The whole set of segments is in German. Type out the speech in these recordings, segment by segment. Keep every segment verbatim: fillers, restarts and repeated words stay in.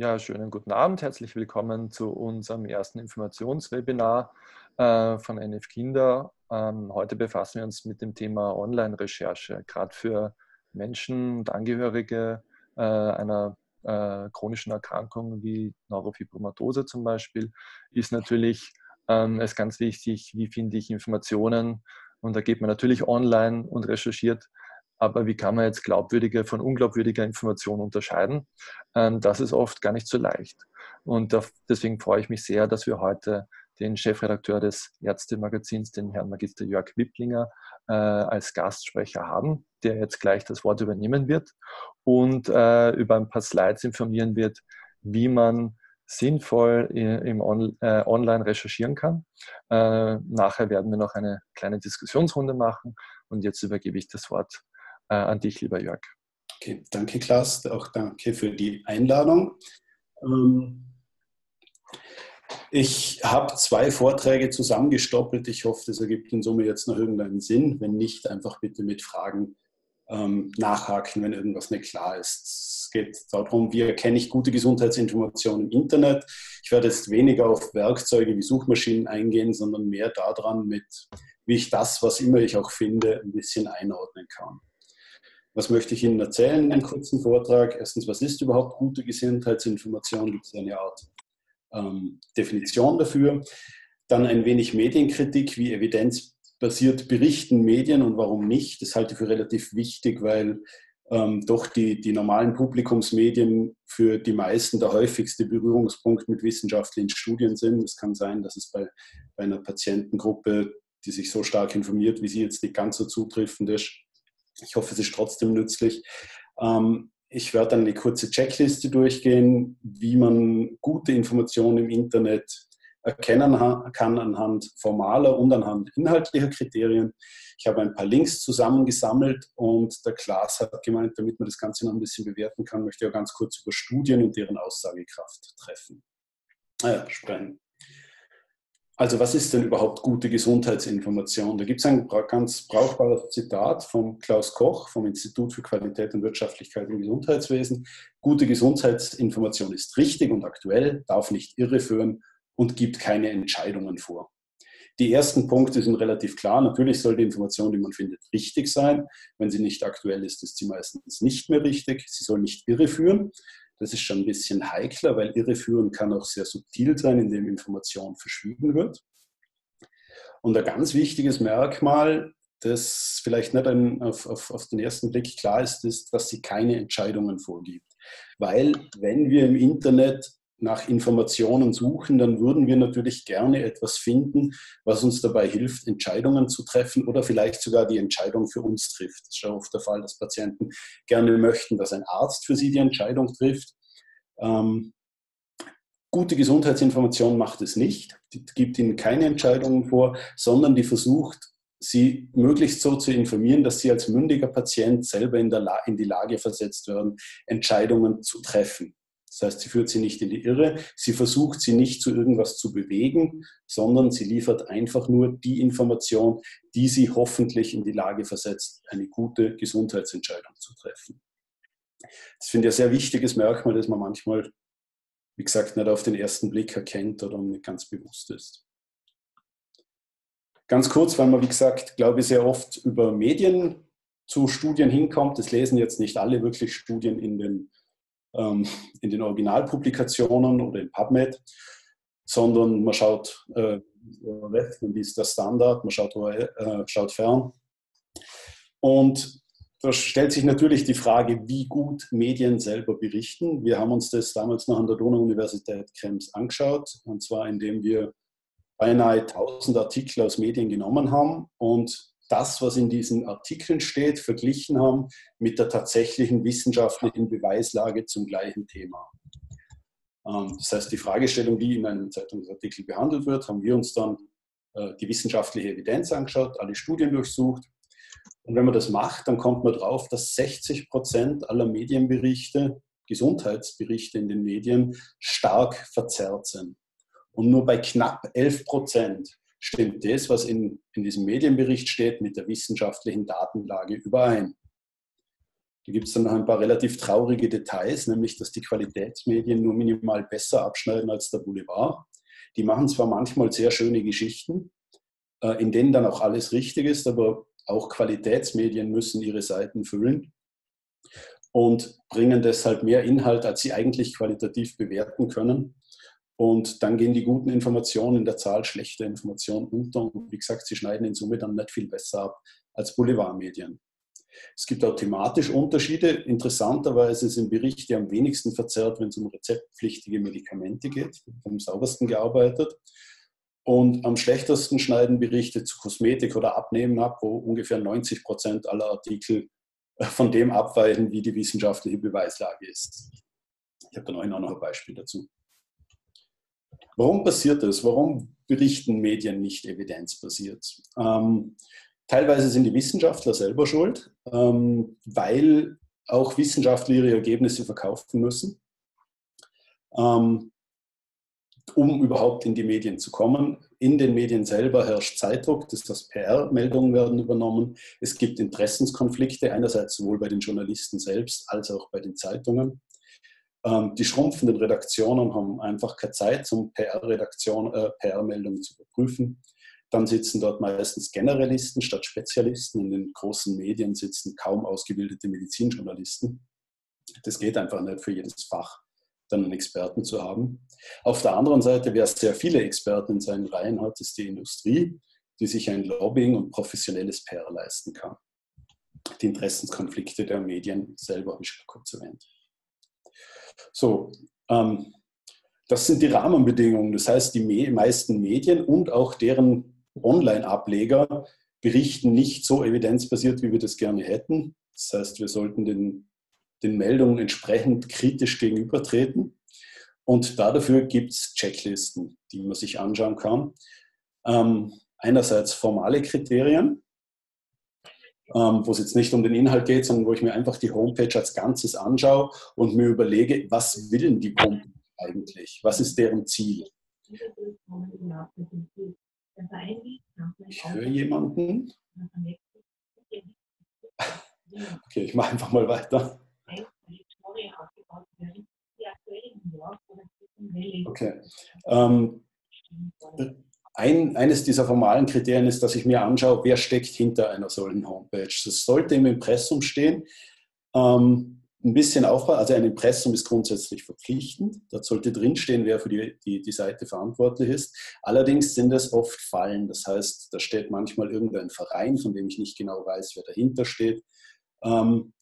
Ja, schönen guten Abend, herzlich willkommen zu unserem ersten Informationswebinar äh, von N F Kinder. Ähm, heute befassen wir uns mit dem Thema Online-Recherche, gerade für Menschen und Angehörige äh, einer äh, chronischen Erkrankung wie Neurofibromatose zum Beispiel, ist natürlich ähm, es ganz wichtig, wie finde ich Informationen, und da geht man natürlich online und recherchiert. Aber wie kann man jetzt glaubwürdige von unglaubwürdiger Information unterscheiden? Das ist oft gar nicht so leicht. Und deswegen freue ich mich sehr, dass wir heute den Chefredakteur des Ärzte-Magazins, den Herrn Magister Jörg Wipplinger, als Gastsprecher haben, der jetzt gleich das Wort übernehmen wird und über ein paar Slides informieren wird, wie man sinnvoll im On- äh, online recherchieren kann. Äh, nachher werden wir noch eine kleine Diskussionsrunde machen und jetzt übergebe ich das Wort äh, an dich, lieber Jörg. Okay, danke Klaas, auch danke für die Einladung. Ähm, ich habe zwei Vorträge zusammengestoppelt. Ich hoffe, das ergibt in Summe jetzt noch irgendeinen Sinn. Wenn nicht, einfach bitte mit Fragen ähm, nachhaken, wenn irgendwas nicht klar ist. Es geht darum, wie erkenne ich gute Gesundheitsinformation im Internet. Ich werde jetzt weniger auf Werkzeuge wie Suchmaschinen eingehen, sondern mehr daran, mit, wie ich das, was immer ich auch finde, ein bisschen einordnen kann. Was möchte ich Ihnen erzählen in einem kurzen Vortrag? Erstens, was ist überhaupt gute Gesundheitsinformation? Gibt es eine Art ähm, Definition dafür? Dann ein wenig Medienkritik, wie evidenzbasiert berichten Medien und warum nicht. Das halte ich für relativ wichtig, weil Ähm, doch die, die normalen Publikumsmedien für die meisten der häufigste Berührungspunkt mit wissenschaftlichen Studien sind. Es kann sein, dass es bei, bei einer Patientengruppe, die sich so stark informiert, wie sie jetzt nicht ganz so zutreffend ist. Ich hoffe, es ist trotzdem nützlich. Ähm, ich werde dann eine kurze Checkliste durchgehen, wie man gute Informationen im Internet erkennen kann anhand formaler und anhand inhaltlicher Kriterien. Ich habe ein paar Links zusammengesammelt und der Klaas hat gemeint, damit man das Ganze noch ein bisschen bewerten kann, möchte ich auch ganz kurz über Studien und deren Aussagekraft treffen. Naja, sprechen. Also was ist denn überhaupt gute Gesundheitsinformation? Da gibt es ein ganz brauchbares Zitat von Klaus Koch vom Institut für Qualität und Wirtschaftlichkeit im Gesundheitswesen. Gute Gesundheitsinformation ist richtig und aktuell, darf nicht irreführen und gibt keine Entscheidungen vor. Die ersten Punkte sind relativ klar. Natürlich soll die Information, die man findet, richtig sein. Wenn sie nicht aktuell ist, ist sie meistens nicht mehr richtig. Sie soll nicht irreführen. Das ist schon ein bisschen heikler, weil irreführen kann auch sehr subtil sein, indem Information verschwiegen wird. Und ein ganz wichtiges Merkmal, das vielleicht nicht auf, auf, auf den ersten Blick klar ist, ist, dass sie keine Entscheidungen vorgibt. Weil wenn wir im Internet nach Informationen suchen, dann würden wir natürlich gerne etwas finden, was uns dabei hilft, Entscheidungen zu treffen oder vielleicht sogar die Entscheidung für uns trifft. Das ist ja oft der Fall, dass Patienten gerne möchten, dass ein Arzt für sie die Entscheidung trifft. Ähm, gute Gesundheitsinformation macht es nicht, die gibt ihnen keine Entscheidungen vor, sondern die versucht, sie möglichst so zu informieren, dass sie als mündiger Patient selber in, der La- in die Lage versetzt werden, Entscheidungen zu treffen. Das heißt, sie führt sie nicht in die Irre, sie versucht sie nicht zu irgendwas zu bewegen, sondern sie liefert einfach nur die Information, die sie hoffentlich in die Lage versetzt, eine gute Gesundheitsentscheidung zu treffen. Das finde ich ein sehr wichtiges Merkmal, das man manchmal, wie gesagt, nicht auf den ersten Blick erkennt oder nicht ganz bewusst ist. Ganz kurz, weil man, wie gesagt, glaube ich, sehr oft über Medien zu Studien hinkommt. Das lesen jetzt nicht alle wirklich Studien in den in den Originalpublikationen oder in PubMed, sondern man schaut äh, wie ist der Standard, man schaut, äh, schaut fern. Und da stellt sich natürlich die Frage, wie gut Medien selber berichten. Wir haben uns das damals noch an der Donau-Universität Krems angeschaut, und zwar indem wir beinahe tausend Artikel aus Medien genommen haben und das, was in diesen Artikeln steht, verglichen haben mit der tatsächlichen wissenschaftlichen Beweislage zum gleichen Thema. Das heißt, die Fragestellung, die in einem Zeitungsartikel behandelt wird, haben wir uns dann die wissenschaftliche Evidenz angeschaut, alle Studien durchsucht. Und wenn man das macht, dann kommt man drauf, dass sechzig Prozent aller Medienberichte, Gesundheitsberichte in den Medien, stark verzerrt sind. Und nur bei knapp elf Prozent stimmt das, was in, in diesem Medienbericht steht, mit der wissenschaftlichen Datenlage überein. Da gibt es dann ein paar relativ traurige Details, nämlich, dass die Qualitätsmedien nur minimal besser abschneiden als der Boulevard. Die machen zwar manchmal sehr schöne Geschichten, in denen dann auch alles richtig ist, aber auch Qualitätsmedien müssen ihre Seiten füllen und bringen deshalb mehr Inhalt, als sie eigentlich qualitativ bewerten können. Und dann gehen die guten Informationen in der Zahl schlechter Informationen unter. Und wie gesagt, sie schneiden in Summe dann nicht viel besser ab als Boulevardmedien. Es gibt auch thematisch Unterschiede. Interessanterweise sind Berichte am wenigsten verzerrt, wenn es um rezeptpflichtige Medikamente geht. Am saubersten gearbeitet. Und am schlechtesten schneiden Berichte zu Kosmetik oder Abnehmen ab, wo ungefähr neunzig Prozent aller Artikel von dem abweichen, wie die wissenschaftliche Beweislage ist. Ich habe dann auch noch ein Beispiel dazu. Warum passiert das? Warum berichten Medien nicht evidenzbasiert? Ähm, teilweise sind die Wissenschaftler selber schuld, ähm, weil auch Wissenschaftler ihre Ergebnisse verkaufen müssen, ähm, um überhaupt in die Medien zu kommen. In den Medien selber herrscht Zeitdruck, das heißt P R-Meldungen werden übernommen. Es gibt Interessenskonflikte, einerseits sowohl bei den Journalisten selbst als auch bei den Zeitungen. Die schrumpfenden Redaktionen haben einfach keine Zeit, um P R-Meldungen zu überprüfen. Dann sitzen dort meistens Generalisten statt Spezialisten. In den großen Medien sitzen kaum ausgebildete Medizinjournalisten. Das geht einfach nicht, für jedes Fach dann einen Experten zu haben. Auf der anderen Seite, wer sehr viele Experten in seinen Reihen hat, ist die Industrie, die sich ein Lobbying und professionelles P R leisten kann. Die Interessenskonflikte der Medien selber habe ich schon kurz erwähnt. So, ähm, das sind die Rahmenbedingungen. Das heißt, die me- meisten Medien und auch deren Online-Ableger berichten nicht so evidenzbasiert, wie wir das gerne hätten. Das heißt, wir sollten den, den Meldungen entsprechend kritisch gegenübertreten. Und dafür gibt es Checklisten, die man sich anschauen kann. Ähm, einerseits formale Kriterien, Ähm, wo es jetzt nicht um den Inhalt geht, sondern wo ich mir einfach die Homepage als Ganzes anschaue und mir überlege, was will die Homepage eigentlich? Was ist deren Ziel? Ich höre jemanden. Okay, ich mache einfach mal weiter. Okay. Ähm, Ein, eines dieser formalen Kriterien ist, dass ich mir anschaue, wer steckt hinter einer solchen Homepage. Das sollte im Impressum stehen. Ähm, ein bisschen aufpassen, also ein Impressum ist grundsätzlich verpflichtend. Da sollte drinstehen, wer für die, die, die Seite verantwortlich ist. Allerdings sind das oft Fallen. Das heißt, da steht manchmal irgendein Verein, von dem ich nicht genau weiß, wer dahinter steht. Ähm,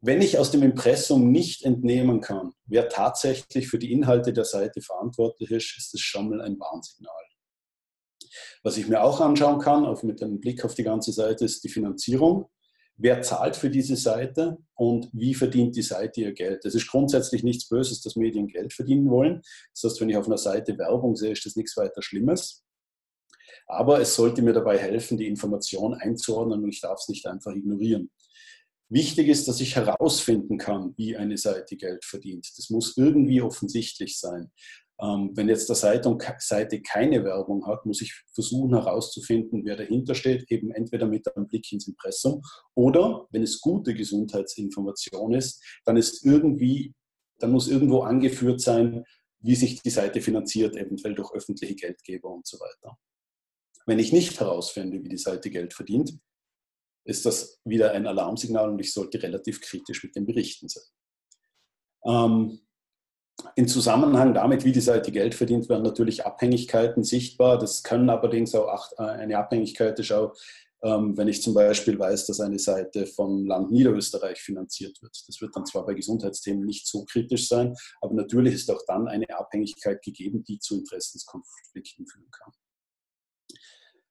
wenn ich aus dem Impressum nicht entnehmen kann, wer tatsächlich für die Inhalte der Seite verantwortlich ist, ist das schon mal ein Warnsignal. Was ich mir auch anschauen kann, auch mit einem Blick auf die ganze Seite, ist die Finanzierung. Wer zahlt für diese Seite und wie verdient die Seite ihr Geld? Es ist grundsätzlich nichts Böses, dass Medien Geld verdienen wollen. Das heißt, wenn ich auf einer Seite Werbung sehe, ist das nichts weiter Schlimmes. Aber es sollte mir dabei helfen, die Information einzuordnen und ich darf es nicht einfach ignorieren. Wichtig ist, dass ich herausfinden kann, wie eine Seite Geld verdient. Das muss irgendwie offensichtlich sein. Wenn jetzt der Seite keine Werbung hat, muss ich versuchen herauszufinden, wer dahinter steht, eben entweder mit einem Blick ins Impressum oder, wenn es gute Gesundheitsinformation ist, dann ist irgendwie, dann muss irgendwo angeführt sein, wie sich die Seite finanziert, eventuell durch öffentliche Geldgeber und so weiter. Wenn ich nicht herausfinde, wie die Seite Geld verdient, ist das wieder ein Alarmsignal und ich sollte relativ kritisch mit den Berichten sein. Ähm, Im Zusammenhang damit, wie die Seite Geld verdient, werden natürlich Abhängigkeiten sichtbar. Das können allerdings auch eine Abhängigkeit ist auch, wenn ich zum Beispiel weiß, dass eine Seite vom Land Niederösterreich finanziert wird. Das wird dann zwar bei Gesundheitsthemen nicht so kritisch sein, aber natürlich ist auch dann eine Abhängigkeit gegeben, die zu Interessenskonflikten führen kann.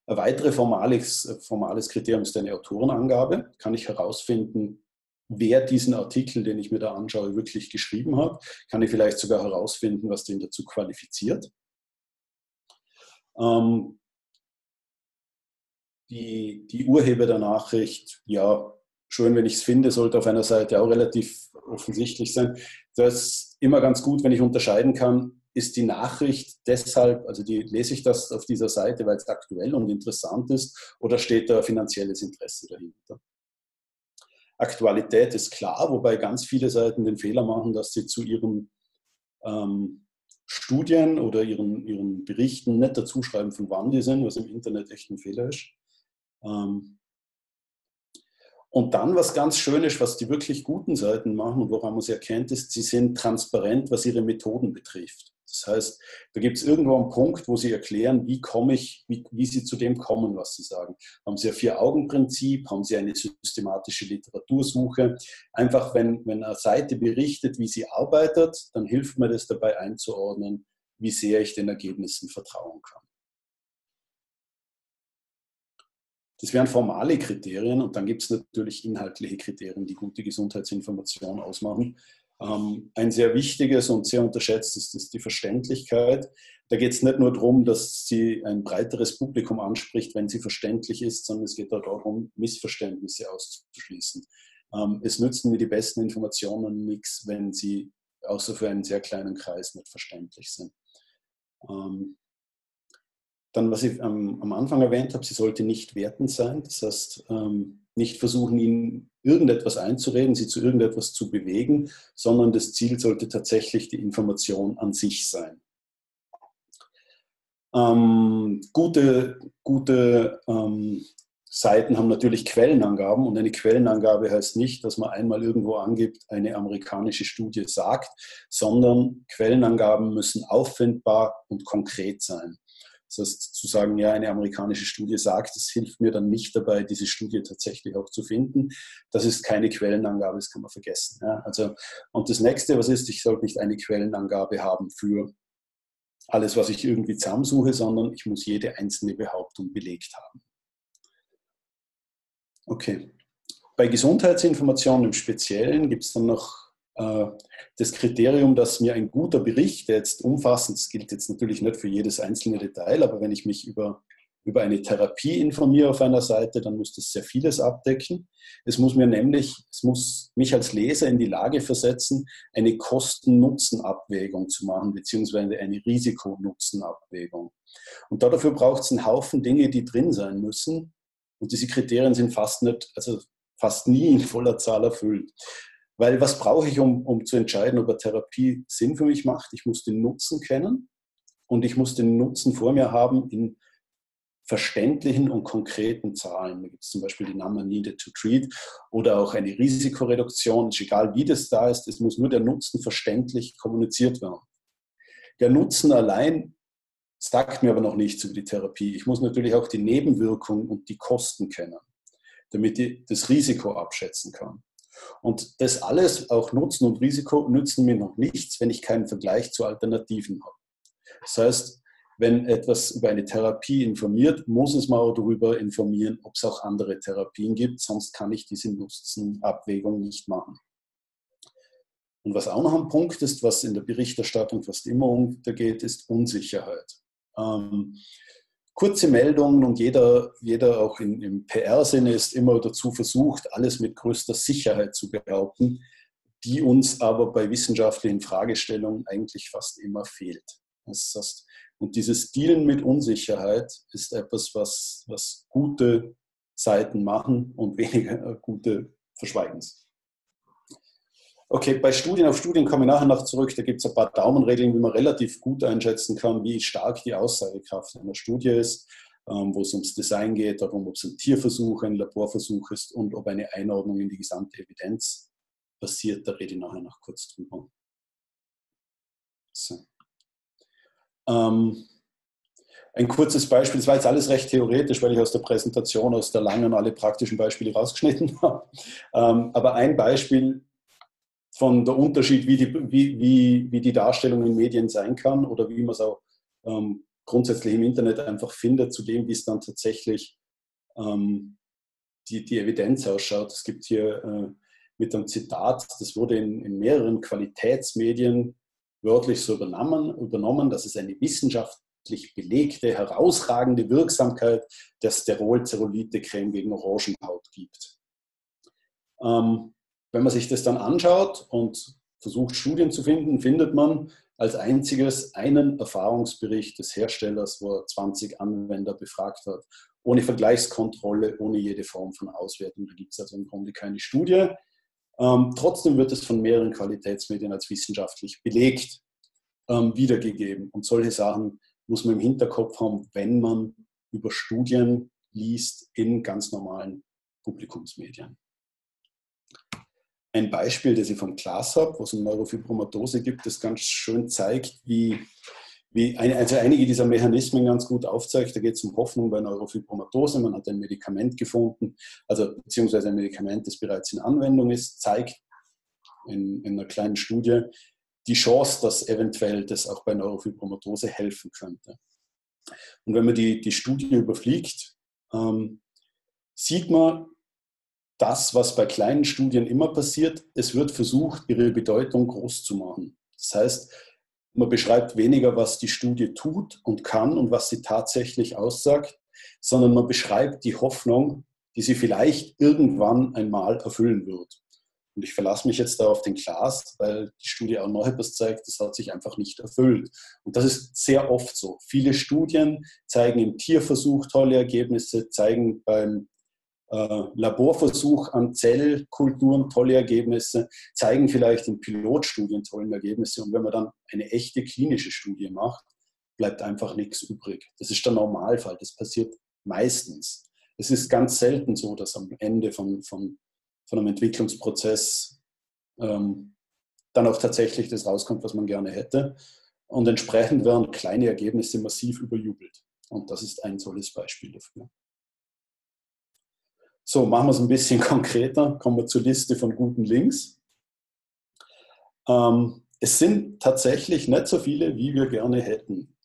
Ein weiteres formales, formales Kriterium ist eine Autorenangabe. Kann ich herausfinden, wer diesen Artikel, den ich mir da anschaue, wirklich geschrieben hat, kann ich vielleicht sogar herausfinden, was den dazu qualifiziert. Ähm, die, die Urheber der Nachricht, ja, schön, wenn ich es finde, sollte auf einer Seite auch relativ offensichtlich sein. Das ist immer ganz gut, wenn ich unterscheiden kann, ist die Nachricht deshalb, also die, lese ich das auf dieser Seite, weil es aktuell und interessant ist, oder steht da finanzielles Interesse dahinter? Aktualität ist klar, wobei ganz viele Seiten den Fehler machen, dass sie zu ihren ähm, Studien oder ihren, ihren Berichten nicht dazu schreiben, von wann die sind, was im Internet echt ein Fehler ist. Ähm, Und dann, was ganz schön ist, was die wirklich guten Seiten machen und woran man es erkennt, ist, sie sind transparent, was ihre Methoden betrifft. Das heißt, da gibt es irgendwo einen Punkt, wo sie erklären, wie komme ich, wie, wie sie zu dem kommen, was sie sagen. Haben sie ein Vier-Augen-Prinzip, haben sie eine systematische Literatursuche. Einfach, wenn, wenn eine Seite berichtet, wie sie arbeitet, dann hilft mir das dabei einzuordnen, wie sehr ich den Ergebnissen vertrauen kann. Das wären formale Kriterien und dann gibt es natürlich inhaltliche Kriterien, die gute Gesundheitsinformation ausmachen. Ähm, ein sehr wichtiges und sehr unterschätztes ist die Verständlichkeit. Da geht es nicht nur darum, dass sie ein breiteres Publikum anspricht, wenn sie verständlich ist, sondern es geht auch darum, Missverständnisse auszuschließen. Ähm, es nützen mir die besten Informationen nichts, wenn sie außer für einen sehr kleinen Kreis nicht verständlich sind. Ähm, Dann, was ich am Anfang erwähnt habe, sie sollte nicht wertend sein. Das heißt, nicht versuchen, ihnen irgendetwas einzureden, sie zu irgendetwas zu bewegen, sondern das Ziel sollte tatsächlich die Information an sich sein. Ähm, gute gute ähm, Seiten haben natürlich Quellenangaben und eine Quellenangabe heißt nicht, dass man einmal irgendwo angibt, eine amerikanische Studie sagt, sondern Quellenangaben müssen auffindbar und konkret sein. Das heißt, zu sagen, ja, eine amerikanische Studie sagt, das hilft mir dann nicht dabei, diese Studie tatsächlich auch zu finden. Das ist keine Quellenangabe, das kann man vergessen. Ja? Also, und das Nächste, was ist, ich sollte nicht eine Quellenangabe haben für alles, was ich irgendwie zusammensuche, sondern ich muss jede einzelne Behauptung belegt haben. Okay. Bei Gesundheitsinformationen im Speziellen gibt es dann noch das Kriterium, dass mir ein guter Bericht, der jetzt umfassend, das gilt jetzt natürlich nicht für jedes einzelne Detail, aber wenn ich mich über, über eine Therapie informiere auf einer Seite, dann muss das sehr vieles abdecken. Es muss mir nämlich, es muss mich als Leser in die Lage versetzen, eine Kosten-Nutzen-Abwägung zu machen, beziehungsweise eine Risiko-Nutzen-Abwägung. Und dafür braucht es einen Haufen Dinge, die drin sein müssen. Und diese Kriterien sind fast nicht, also fast nie in voller Zahl erfüllt. Weil was brauche ich, um, um zu entscheiden, ob eine Therapie Sinn für mich macht? Ich muss den Nutzen kennen und ich muss den Nutzen vor mir haben in verständlichen und konkreten Zahlen. Da gibt es zum Beispiel die Number Needed to Treat oder auch eine Risikoreduktion. Es ist egal, wie das da ist, es muss nur der Nutzen verständlich kommuniziert werden. Der Nutzen allein sagt mir aber noch nichts über die Therapie. Ich muss natürlich auch die Nebenwirkungen und die Kosten kennen, damit ich das Risiko abschätzen kann. Und das alles, auch Nutzen und Risiko, nützen mir noch nichts, wenn ich keinen Vergleich zu Alternativen habe. Das heißt, wenn etwas über eine Therapie informiert, muss es mal auch darüber informieren, ob es auch andere Therapien gibt, sonst kann ich diese Nutzenabwägung nicht machen. Und was auch noch ein Punkt ist, was in der Berichterstattung fast immer untergeht, ist Unsicherheit. Ähm, Kurze Meldungen und jeder, jeder auch in, im P R-Sinne ist immer dazu versucht, alles mit größter Sicherheit zu behaupten, die uns aber bei wissenschaftlichen Fragestellungen eigentlich fast immer fehlt. Das heißt, und dieses Dealen mit Unsicherheit ist etwas, was, was gute Seiten machen und weniger gute verschweigen's. Okay, bei Studien, auf Studien komme ich nachher noch zurück, da gibt es ein paar Daumenregeln, wie man relativ gut einschätzen kann, wie stark die Aussagekraft einer Studie ist, ähm, wo es ums Design geht, darum, ob es ein Tierversuch, ein Laborversuch ist und ob eine Einordnung in die gesamte Evidenz passiert, da rede ich nachher noch kurz drüber. So. Ähm, ein kurzes Beispiel, das war jetzt alles recht theoretisch, weil ich aus der Präsentation, aus der langen, alle praktischen Beispiele rausgeschnitten habe, ähm, aber ein Beispiel von der Unterschied, wie die, wie, wie, wie die Darstellung in Medien sein kann oder wie man es auch ähm, grundsätzlich im Internet einfach findet, zu dem, wie es dann tatsächlich ähm, die, die Evidenz ausschaut. Es gibt hier äh, mit einem Zitat, das wurde in, in mehreren Qualitätsmedien wörtlich so übernommen, übernommen, dass es eine wissenschaftlich belegte, herausragende Wirksamkeit der Sterol-Zerolite-Creme gegen Orangenhaut gibt. Ähm, Wenn man sich das dann anschaut und versucht, Studien zu finden, findet man als einziges einen Erfahrungsbericht des Herstellers, wo er zwanzig Anwender befragt hat ohne Vergleichskontrolle, ohne jede Form von Auswertung. Da gibt es also im Grunde keine Studie. Ähm, trotzdem wird es von mehreren Qualitätsmedien als wissenschaftlich belegt ähm, wiedergegeben. Und solche Sachen muss man im Hinterkopf haben, wenn man über Studien liest in ganz normalen Publikumsmedien. Ein Beispiel, das ich vom Klaas habe, wo es um Neurofibromatose gibt, das ganz schön zeigt, wie, wie ein, also einige dieser Mechanismen ganz gut aufzeigt. Da geht es um Hoffnung bei Neurofibromatose. Man hat ein Medikament gefunden, also beziehungsweise ein Medikament, das bereits in Anwendung ist, zeigt in, in einer kleinen Studie die Chance, dass eventuell das auch bei Neurofibromatose helfen könnte. Und wenn man die, die Studie überfliegt, ähm, sieht man, das, was bei kleinen Studien immer passiert, es wird versucht, ihre Bedeutung groß zu machen. Das heißt, man beschreibt weniger, was die Studie tut und kann und was sie tatsächlich aussagt, sondern man beschreibt die Hoffnung, die sie vielleicht irgendwann einmal erfüllen wird. Und ich verlasse mich jetzt da auf den Klaas, weil die Studie auch noch etwas zeigt, das hat sich einfach nicht erfüllt. Und das ist sehr oft so. Viele Studien zeigen im Tierversuch tolle Ergebnisse, zeigen beim Äh, Laborversuch an Zellkulturen tolle Ergebnisse, zeigen vielleicht in Pilotstudien tolle Ergebnisse, und wenn man dann eine echte klinische Studie macht, bleibt einfach nichts übrig. Das ist der Normalfall, das passiert meistens. Es ist ganz selten so, dass am Ende von, von, von einem Entwicklungsprozess ähm, dann auch tatsächlich das rauskommt, was man gerne hätte, und entsprechend werden kleine Ergebnisse massiv überjubelt, und das ist ein tolles Beispiel dafür. So, machen wir es ein bisschen konkreter, kommen wir zur Liste von guten Links. Ähm, es sind tatsächlich nicht so viele, wie wir gerne hätten.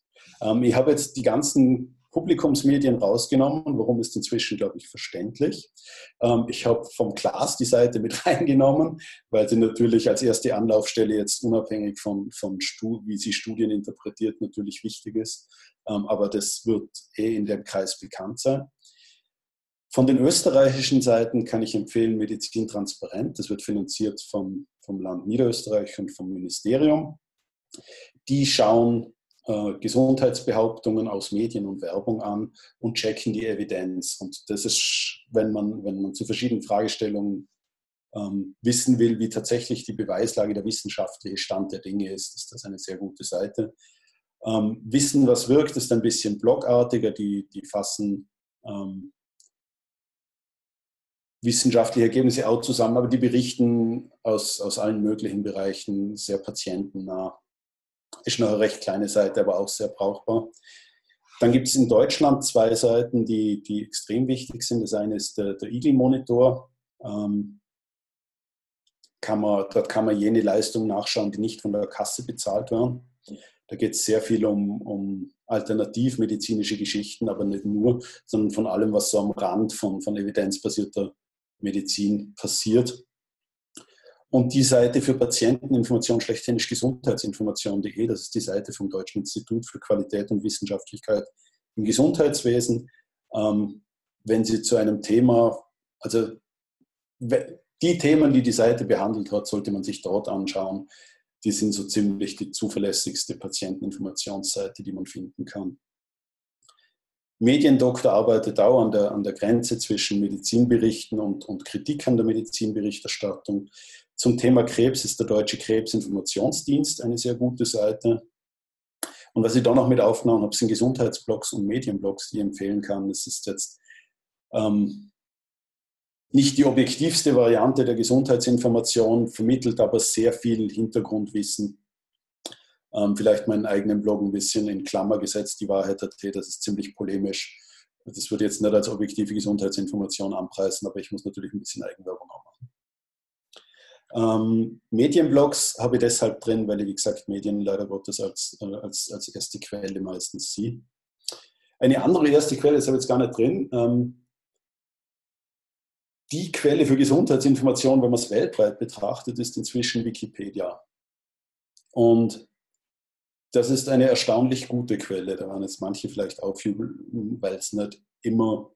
Ähm, ich habe jetzt die ganzen Publikumsmedien rausgenommen, warum ist inzwischen, glaube ich, verständlich. Ähm, ich habe vom Klaas die Seite mit reingenommen, weil sie natürlich als erste Anlaufstelle jetzt unabhängig von, von wie sie Studien interpretiert, natürlich wichtig ist. Ähm, aber das wird eh in dem Kreis bekannt sein. Von den österreichischen Seiten kann ich empfehlen Medizin transparent. Das wird finanziert vom, vom Land Niederösterreich und vom Ministerium. Die schauen äh, Gesundheitsbehauptungen aus Medien und Werbung an und checken die Evidenz. Und das ist, wenn man, wenn man zu verschiedenen Fragestellungen ähm, wissen will, wie tatsächlich die Beweislage der wissenschaftliche Stand der Dinge ist, ist das eine sehr gute Seite. Ähm, Wissen, was wirkt, ist ein bisschen blogartiger. Die, die fassen ähm, wissenschaftliche Ergebnisse auch zusammen, aber die berichten aus, aus allen möglichen Bereichen sehr patientennah. Ist noch eine recht kleine Seite, aber auch sehr brauchbar. Dann gibt es in Deutschland zwei Seiten, die, die extrem wichtig sind. Das eine ist der, der IGeL-Monitor. Ähm, kann man, dort kann man jene Leistungen nachschauen, die nicht von der Kasse bezahlt werden. Da geht es sehr viel um, um alternativmedizinische Geschichten, aber nicht nur, sondern von allem, was so am Rand von, von evidenzbasierter Medizin passiert. Und die Seite für Patienteninformation schlechthin ist Gesundheitsinformation punkt de. Das ist die Seite vom Deutschen Institut für Qualität und Wirtschaftlichkeit im Gesundheitswesen. Ähm, wenn Sie zu einem Thema, also die Themen, die die Seite behandelt hat, sollte man sich dort anschauen. Die sind so ziemlich die zuverlässigste Patienteninformationsseite, die man finden kann. Mediendoktor arbeitet auch an der, an der Grenze zwischen Medizinberichten und, und Kritik an der Medizinberichterstattung. Zum Thema Krebs ist der Deutsche Krebsinformationsdienst eine sehr gute Seite. Und was ich da noch mit aufgenommen habe, sind Gesundheitsblogs und Medienblogs, die ich empfehlen kann. Das ist jetzt ähm, nicht die objektivste Variante der Gesundheitsinformation, vermittelt aber sehr viel Hintergrundwissen. Ähm, vielleicht meinen eigenen Blog ein bisschen in Klammer gesetzt, die Wahrheit punkt at, das ist ziemlich polemisch. Das würde ich jetzt nicht als objektive Gesundheitsinformation anpreisen, aber ich muss natürlich ein bisschen Eigenwerbung auch machen. Ähm, Medienblogs habe ich deshalb drin, weil ich, wie gesagt, Medien leider Gottes als, als, als erste Quelle meistens sehe. Eine andere erste Quelle, das habe ich jetzt gar nicht drin, ähm, die Quelle für Gesundheitsinformation, wenn man es weltweit betrachtet, ist inzwischen Wikipedia. Und das ist eine erstaunlich gute Quelle. Da waren jetzt manche vielleicht aufjubeln, weil es nicht immer,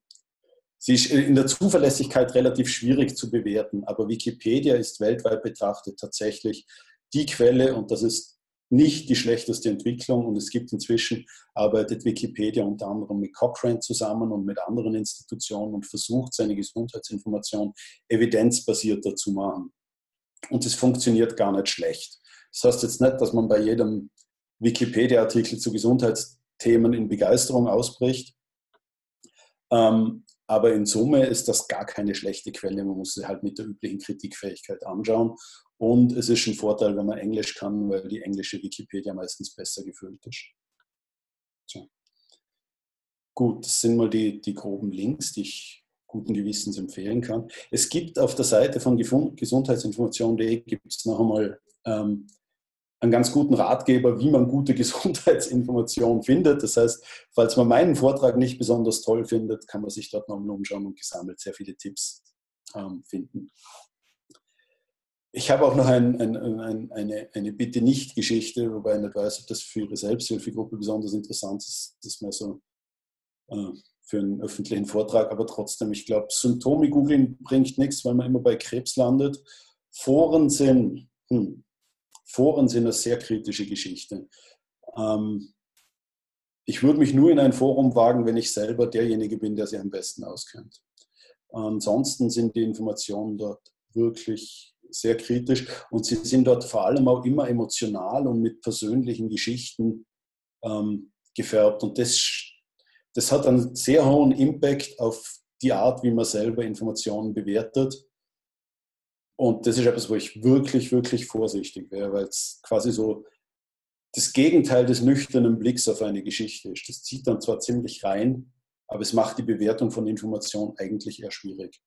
sie ist in der Zuverlässigkeit relativ schwierig zu bewerten, aber Wikipedia ist weltweit betrachtet tatsächlich die Quelle, und das ist nicht die schlechteste Entwicklung, und es gibt inzwischen, arbeitet Wikipedia unter anderem mit Cochrane zusammen und mit anderen Institutionen und versucht, seine Gesundheitsinformation evidenzbasierter zu machen. Und es funktioniert gar nicht schlecht. Das heißt jetzt nicht, dass man bei jedem Wikipedia-Artikel zu Gesundheitsthemen in Begeisterung ausbricht. Ähm, aber in Summe ist das gar keine schlechte Quelle. Man muss sie halt mit der üblichen Kritikfähigkeit anschauen. Und es ist ein Vorteil, wenn man Englisch kann, weil die englische Wikipedia meistens besser gefüllt ist. So. Gut, das sind mal die, die groben Links, die ich guten Gewissens empfehlen kann. Es gibt auf der Seite von Gesundheitsinformation punkt de gibt es noch einmal ähm, einen ganz guten Ratgeber, wie man gute Gesundheitsinformation findet. Das heißt, falls man meinen Vortrag nicht besonders toll findet, kann man sich dort nochmal umschauen und gesammelt sehr viele Tipps ähm, finden. Ich habe auch noch ein, ein, ein, eine, eine Bitte-Nicht-Geschichte, wobei ich nicht weiß, ob das für Ihre Selbsthilfegruppe besonders interessant ist. Das ist mehr so äh, für einen öffentlichen Vortrag, aber trotzdem, ich glaube, Symptome googeln bringt nichts, weil man immer bei Krebs landet. Foren sind, hm, Foren sind eine sehr kritische Geschichte. Ähm, ich würde mich nur in ein Forum wagen, wenn ich selber derjenige bin, der sich am besten auskennt. Ansonsten sind die Informationen dort wirklich sehr kritisch, und sie sind dort vor allem auch immer emotional und mit persönlichen Geschichten ähm, gefärbt, und das Das hat einen sehr hohen Impact auf die Art, wie man selber Informationen bewertet. Und das ist etwas, wo ich wirklich, wirklich vorsichtig wäre, weil es quasi so das Gegenteil des nüchternen Blicks auf eine Geschichte ist. Das zieht dann zwar ziemlich rein, aber es macht die Bewertung von Informationen eigentlich eher schwierig.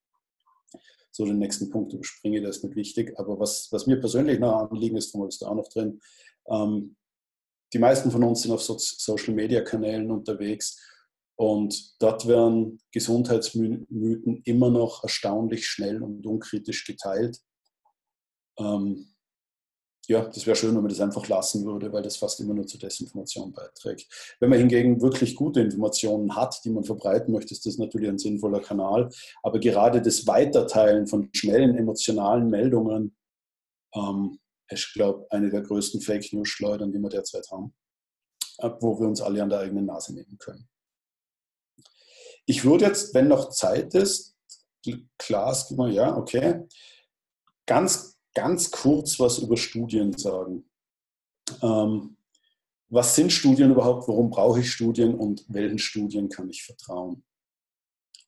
So, den nächsten Punkt überspringe, der ist nicht wichtig. Aber was, was mir persönlich noch anliegen ist, da ist da auch noch drin, ähm, die meisten von uns sind auf so Social-Media-Kanälen unterwegs. Und dort werden Gesundheitsmythen immer noch erstaunlich schnell und unkritisch geteilt. Ähm, ja, das wäre schön, wenn man das einfach lassen würde, weil das fast immer nur zur Desinformation beiträgt. Wenn man hingegen wirklich gute Informationen hat, die man verbreiten möchte, ist das natürlich ein sinnvoller Kanal. Aber gerade das Weiterteilen von schnellen emotionalen Meldungen ähm, ist, glaube ich, eine der größten Fake-News-Schleudern, die wir derzeit haben, wo wir uns alle an der eigenen Nase nehmen können. Ich würde jetzt, wenn noch Zeit ist, Klaas, ja, okay, ganz, ganz kurz was über Studien sagen. Ähm, was sind Studien überhaupt? Warum brauche ich Studien? Und welchen Studien kann ich vertrauen?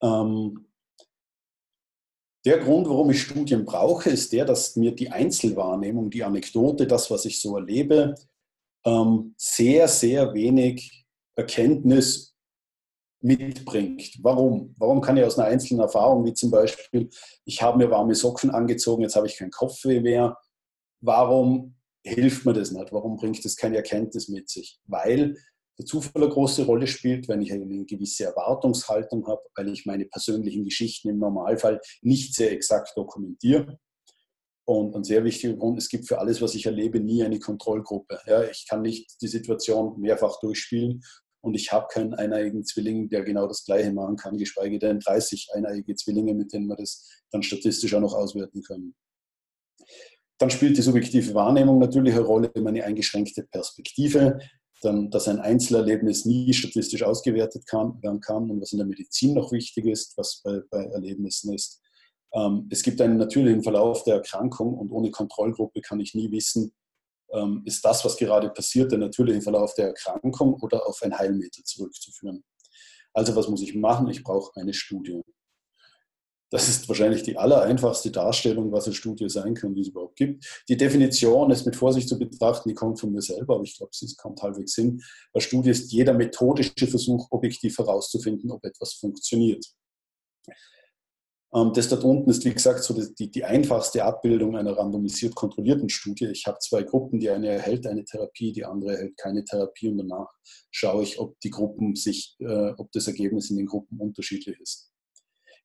Ähm, der Grund, warum ich Studien brauche, ist der, dass mir die Einzelwahrnehmung, die Anekdote, das, was ich so erlebe, ähm, sehr, sehr wenig Erkenntnis mitbringt. Warum? Warum kann ich aus einer einzelnen Erfahrung, wie zum Beispiel, ich habe mir warme Socken angezogen, jetzt habe ich keinen Kopfweh mehr, warum hilft mir das nicht? Warum bringt das keine Erkenntnis mit sich? Weil der Zufall eine große Rolle spielt, wenn ich eine gewisse Erwartungshaltung habe, weil ich meine persönlichen Geschichten im Normalfall nicht sehr exakt dokumentiere. Und ein sehr wichtiger Grund, es gibt für alles, was ich erlebe, nie eine Kontrollgruppe. Ja, ich kann nicht die Situation mehrfach durchspielen, und ich habe keinen eineiigen Zwilling, der genau das Gleiche machen kann, geschweige denn dreißig eineiige Zwillinge, mit denen wir das dann statistisch auch noch auswerten können. Dann spielt die subjektive Wahrnehmung natürlich eine Rolle, meine eingeschränkte Perspektive, dann, dass ein Einzelerlebnis nie statistisch ausgewertet kann, werden kann, und was in der Medizin noch wichtig ist, was bei, bei Erlebnissen ist. Ähm, es gibt einen natürlichen Verlauf der Erkrankung, und ohne Kontrollgruppe kann ich nie wissen, ist das, was gerade passiert, der natürliche Verlauf der Erkrankung oder auf ein Heilmittel zurückzuführen. Also was muss ich machen? Ich brauche eine Studie. Das ist wahrscheinlich die allereinfachste Darstellung, was eine Studie sein kann, die es überhaupt gibt. Die Definition ist mit Vorsicht zu betrachten, die kommt von mir selber, aber ich glaube, sie kommt halbwegs hin. Eine Studie ist jeder methodische Versuch, objektiv herauszufinden, ob etwas funktioniert. Das dort unten ist, wie gesagt, so die, die einfachste Abbildung einer randomisiert kontrollierten Studie. Ich habe zwei Gruppen, die eine erhält eine Therapie, die andere erhält keine Therapie, und danach schaue ich, ob die Gruppen sich, äh, ob das Ergebnis in den Gruppen unterschiedlich ist.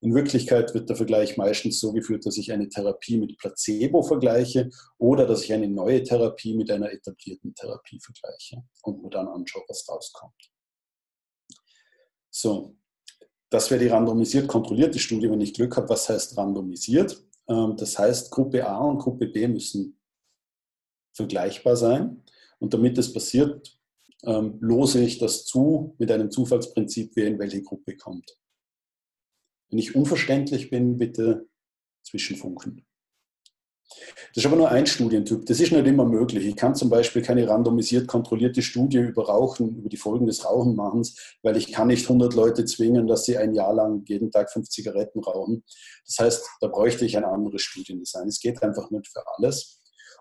In Wirklichkeit wird der Vergleich meistens so geführt, dass ich eine Therapie mit Placebo vergleiche oder dass ich eine neue Therapie mit einer etablierten Therapie vergleiche und mir dann anschaue, was rauskommt. So. Das wäre die randomisiert kontrollierte Studie, wenn ich Glück habe. Was heißt randomisiert? Das heißt, Gruppe A und Gruppe B müssen vergleichbar sein. Und damit das passiert, ähm, lose ich das zu mit einem Zufallsprinzip, wer in welche Gruppe kommt. Wenn ich unverständlich bin, bitte zwischenfunken. Das ist aber nur ein Studientyp. Das ist nicht immer möglich. Ich kann zum Beispiel keine randomisiert kontrollierte Studie über Rauchen, über die Folgen des Rauchenmachens, weil ich kann nicht hundert Leute zwingen, dass sie ein Jahr lang jeden Tag fünf Zigaretten rauchen. Das heißt, da bräuchte ich ein anderes Studiendesign. Es geht einfach nicht für alles.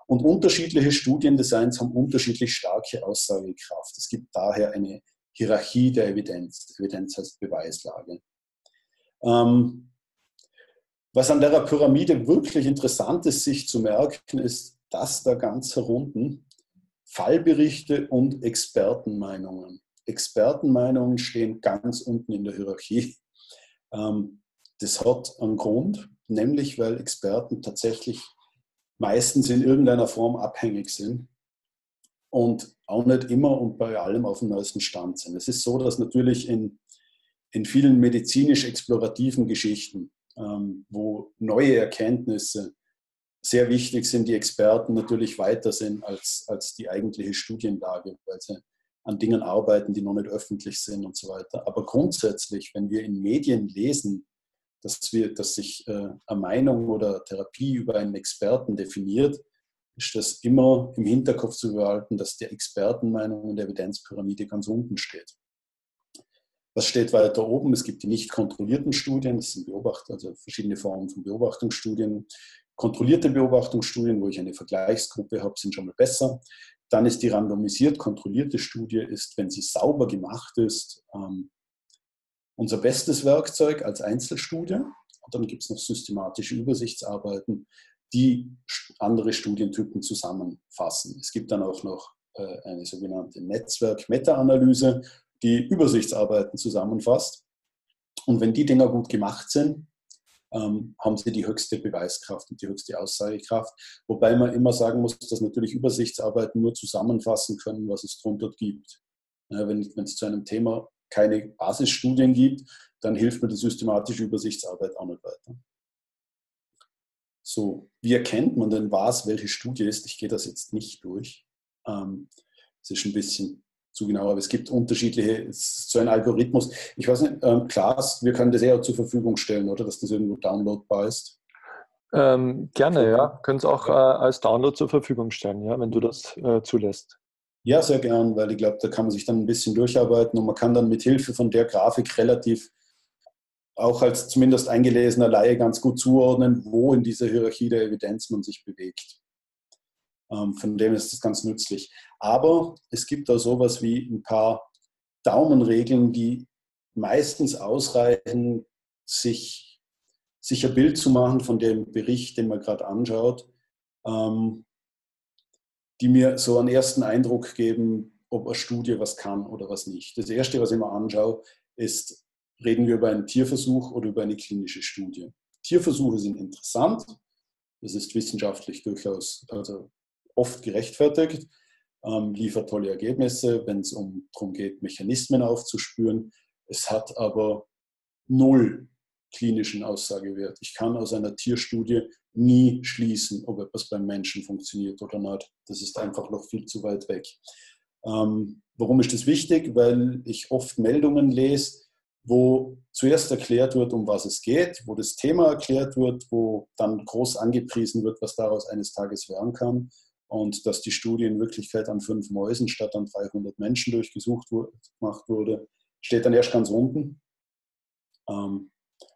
Und unterschiedliche Studiendesigns haben unterschiedlich starke Aussagekraft. Es gibt daher eine Hierarchie der Evidenz. Evidenz heißt Beweislage. Ähm, Was an der Pyramide wirklich interessant ist, sich zu merken, ist, dass da ganz herunten Fallberichte und Expertenmeinungen. Expertenmeinungen stehen ganz unten in der Hierarchie. Das hat einen Grund, nämlich weil Experten tatsächlich meistens in irgendeiner Form abhängig sind und auch nicht immer und bei allem auf dem neuesten Stand sind. Es ist so, dass natürlich in, in vielen medizinisch explorativen Geschichten, wo neue Erkenntnisse sehr wichtig sind, die Experten natürlich weiter sind als, als die eigentliche Studienlage, weil sie an Dingen arbeiten, die noch nicht öffentlich sind und so weiter. Aber grundsätzlich, wenn wir in Medien lesen, dass, wir, dass sich äh, eine Meinung oder Therapie über einen Experten definiert, ist das immer im Hinterkopf zu behalten, dass die Expertenmeinung in der Evidenzpyramide ganz unten steht. Was steht weiter oben? Es gibt die nicht kontrollierten Studien, das sind Beobacht, also verschiedene Formen von Beobachtungsstudien. Kontrollierte Beobachtungsstudien, wo ich eine Vergleichsgruppe habe, sind schon mal besser. Dann ist die randomisiert kontrollierte Studie, ist, wenn sie sauber gemacht ist, ähm, unser bestes Werkzeug als Einzelstudie. Und dann gibt es noch systematische Übersichtsarbeiten, die andere Studientypen zusammenfassen. Es gibt dann auch noch äh, eine sogenannte Netzwerk-Meta-Analyse, die Übersichtsarbeiten zusammenfasst. Und wenn die Dinger gut gemacht sind, ähm, haben sie die höchste Beweiskraft und die höchste Aussagekraft. Wobei man immer sagen muss, dass natürlich Übersichtsarbeiten nur zusammenfassen können, was es drunter gibt. Ja, wenn es zu einem Thema keine Basisstudien gibt, dann hilft mir die systematische Übersichtsarbeit auch nicht weiter. So, wie erkennt man denn, was welche Studie ist? Ich gehe das jetzt nicht durch. Es ähm, ist ein bisschen zu genau, aber es gibt unterschiedliche, es ist so ein Algorithmus. Ich weiß nicht, ähm, Klaas, wir können das eher zur Verfügung stellen, oder? Dass das irgendwo downloadbar ist? Ähm, gerne, ja. Können es auch äh, als Download zur Verfügung stellen, ja, wenn du das äh, zulässt. Ja, sehr gern, weil ich glaube, da kann man sich dann ein bisschen durcharbeiten und man kann dann mit Hilfe von der Grafik relativ auch als zumindest eingelesener Laie ganz gut zuordnen, wo in dieser Hierarchie der Evidenz man sich bewegt. Von dem ist das ganz nützlich. Aber es gibt da sowas wie ein paar Daumenregeln, die meistens ausreichen, sich, sich ein Bild zu machen von dem Bericht, den man gerade anschaut, ähm, die mir so einen ersten Eindruck geben, ob eine Studie was kann oder was nicht. Das Erste, was ich mir anschaue, ist, reden wir über einen Tierversuch oder über eine klinische Studie. Tierversuche sind interessant. Das ist wissenschaftlich durchaus, also oft gerechtfertigt, ähm, liefert tolle Ergebnisse, wenn es um, darum geht, Mechanismen aufzuspüren. Es hat aber null klinischen Aussagewert. Ich kann aus einer Tierstudie nie schließen, ob etwas beim Menschen funktioniert oder nicht. Das ist einfach noch viel zu weit weg. Ähm, warum ist das wichtig? Weil ich oft Meldungen lese, wo zuerst erklärt wird, um was es geht, wo das Thema erklärt wird, wo dann groß angepriesen wird, was daraus eines Tages werden kann. Und dass die Studie in Wirklichkeit an fünf Mäusen statt an dreihundert Menschen durchgesucht wurde, gemacht wurde, steht dann erst ganz unten. Ähm,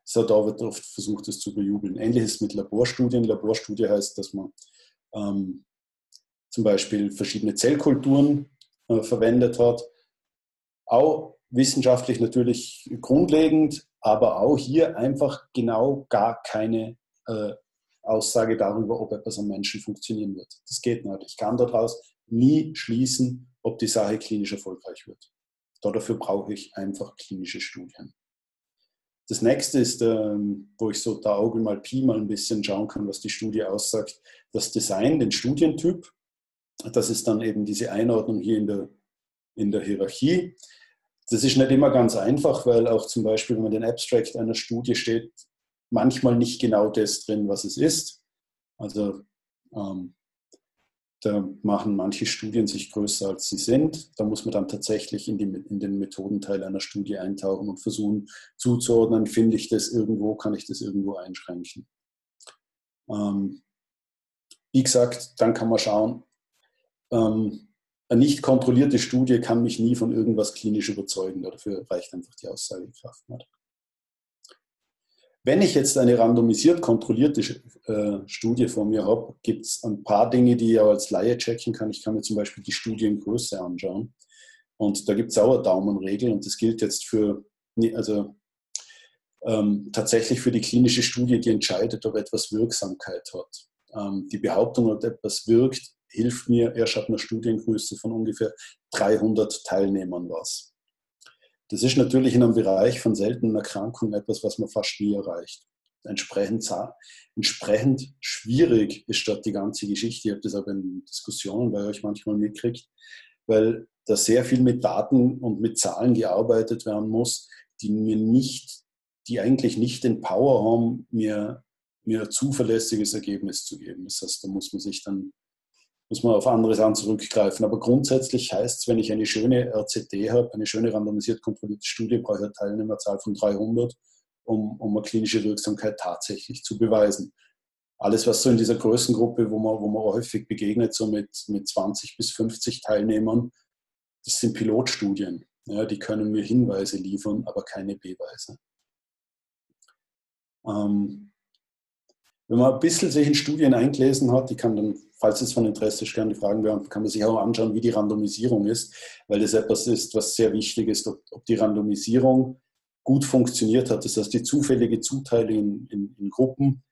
so, da wird oft versucht, das zu bejubeln. Ähnliches mit Laborstudien. Laborstudie heißt, dass man ähm, zum Beispiel verschiedene Zellkulturen äh, verwendet hat. Auch wissenschaftlich natürlich grundlegend, aber auch hier einfach genau gar keine äh, Aussage darüber, ob etwas am Menschen funktionieren wird. Das geht nicht. Ich kann daraus nie schließen, ob die Sache klinisch erfolgreich wird. Dafür brauche ich einfach klinische Studien. Das nächste ist, ähm, wo ich so da Augen mal Pi mal ein bisschen schauen kann, was die Studie aussagt, das Design, den Studientyp. Das ist dann eben diese Einordnung hier in der, in der Hierarchie. Das ist nicht immer ganz einfach, weil auch zum Beispiel, wenn man den Abstract einer Studie steht, manchmal nicht genau das drin, was es ist. Also ähm, Da machen manche Studien sich größer, als sie sind. Da muss man dann tatsächlich in, die, in den Methodenteil einer Studie eintauchen und versuchen zuzuordnen, finde ich das irgendwo, kann ich das irgendwo einschränken. Ähm, wie gesagt, dann kann man schauen, ähm, eine nicht kontrollierte Studie kann mich nie von irgendwas klinisch überzeugen. Dafür reicht einfach die Aussagekraft nicht. Wenn ich jetzt eine randomisiert kontrollierte äh, Studie vor mir habe, gibt es ein paar Dinge, die ich auch als Laie checken kann. Ich kann mir zum Beispiel die Studiengröße anschauen. Und da gibt es auch eine Daumenregel. Und das gilt jetzt für, also ähm, tatsächlich für die klinische Studie, die entscheidet, ob etwas Wirksamkeit hat. Ähm, die Behauptung, ob etwas wirkt, hilft mir erst ab einer Studiengröße von ungefähr dreihundert Teilnehmern was. Das ist natürlich in einem Bereich von seltenen Erkrankungen etwas, was man fast nie erreicht. Entsprechend, entsprechend schwierig ist dort die ganze Geschichte. Ich habe das auch in Diskussionen bei euch manchmal mitkriegt, weil da sehr viel mit Daten und mit Zahlen gearbeitet werden muss, die mir nicht, die eigentlich nicht den Power haben, mir, mir ein zuverlässiges Ergebnis zu geben. Das heißt, da muss man sich dann muss man auf anderes an zurückgreifen. Aber grundsätzlich heißt es, wenn ich eine schöne R C T habe, eine schöne randomisiert kontrollierte Studie, brauche ich eine Teilnehmerzahl von dreihundert, um, um eine klinische Wirksamkeit tatsächlich zu beweisen. Alles, was so in dieser Größengruppe, wo man, wo man häufig begegnet, so mit, mit zwanzig bis fünfzig Teilnehmern, das sind Pilotstudien. Ja, die können mir Hinweise liefern, aber keine Beweise. Ähm, wenn man ein bisschen sich in Studien eingelesen hat, die kann dann, falls es von Interesse ist, gerne die Fragen beantworten, kann man sich auch anschauen, wie die Randomisierung ist, weil das etwas ist, was sehr wichtig ist, ob, ob die Randomisierung gut funktioniert hat. Das heißt, die zufällige Zuteilung in, in, in Gruppen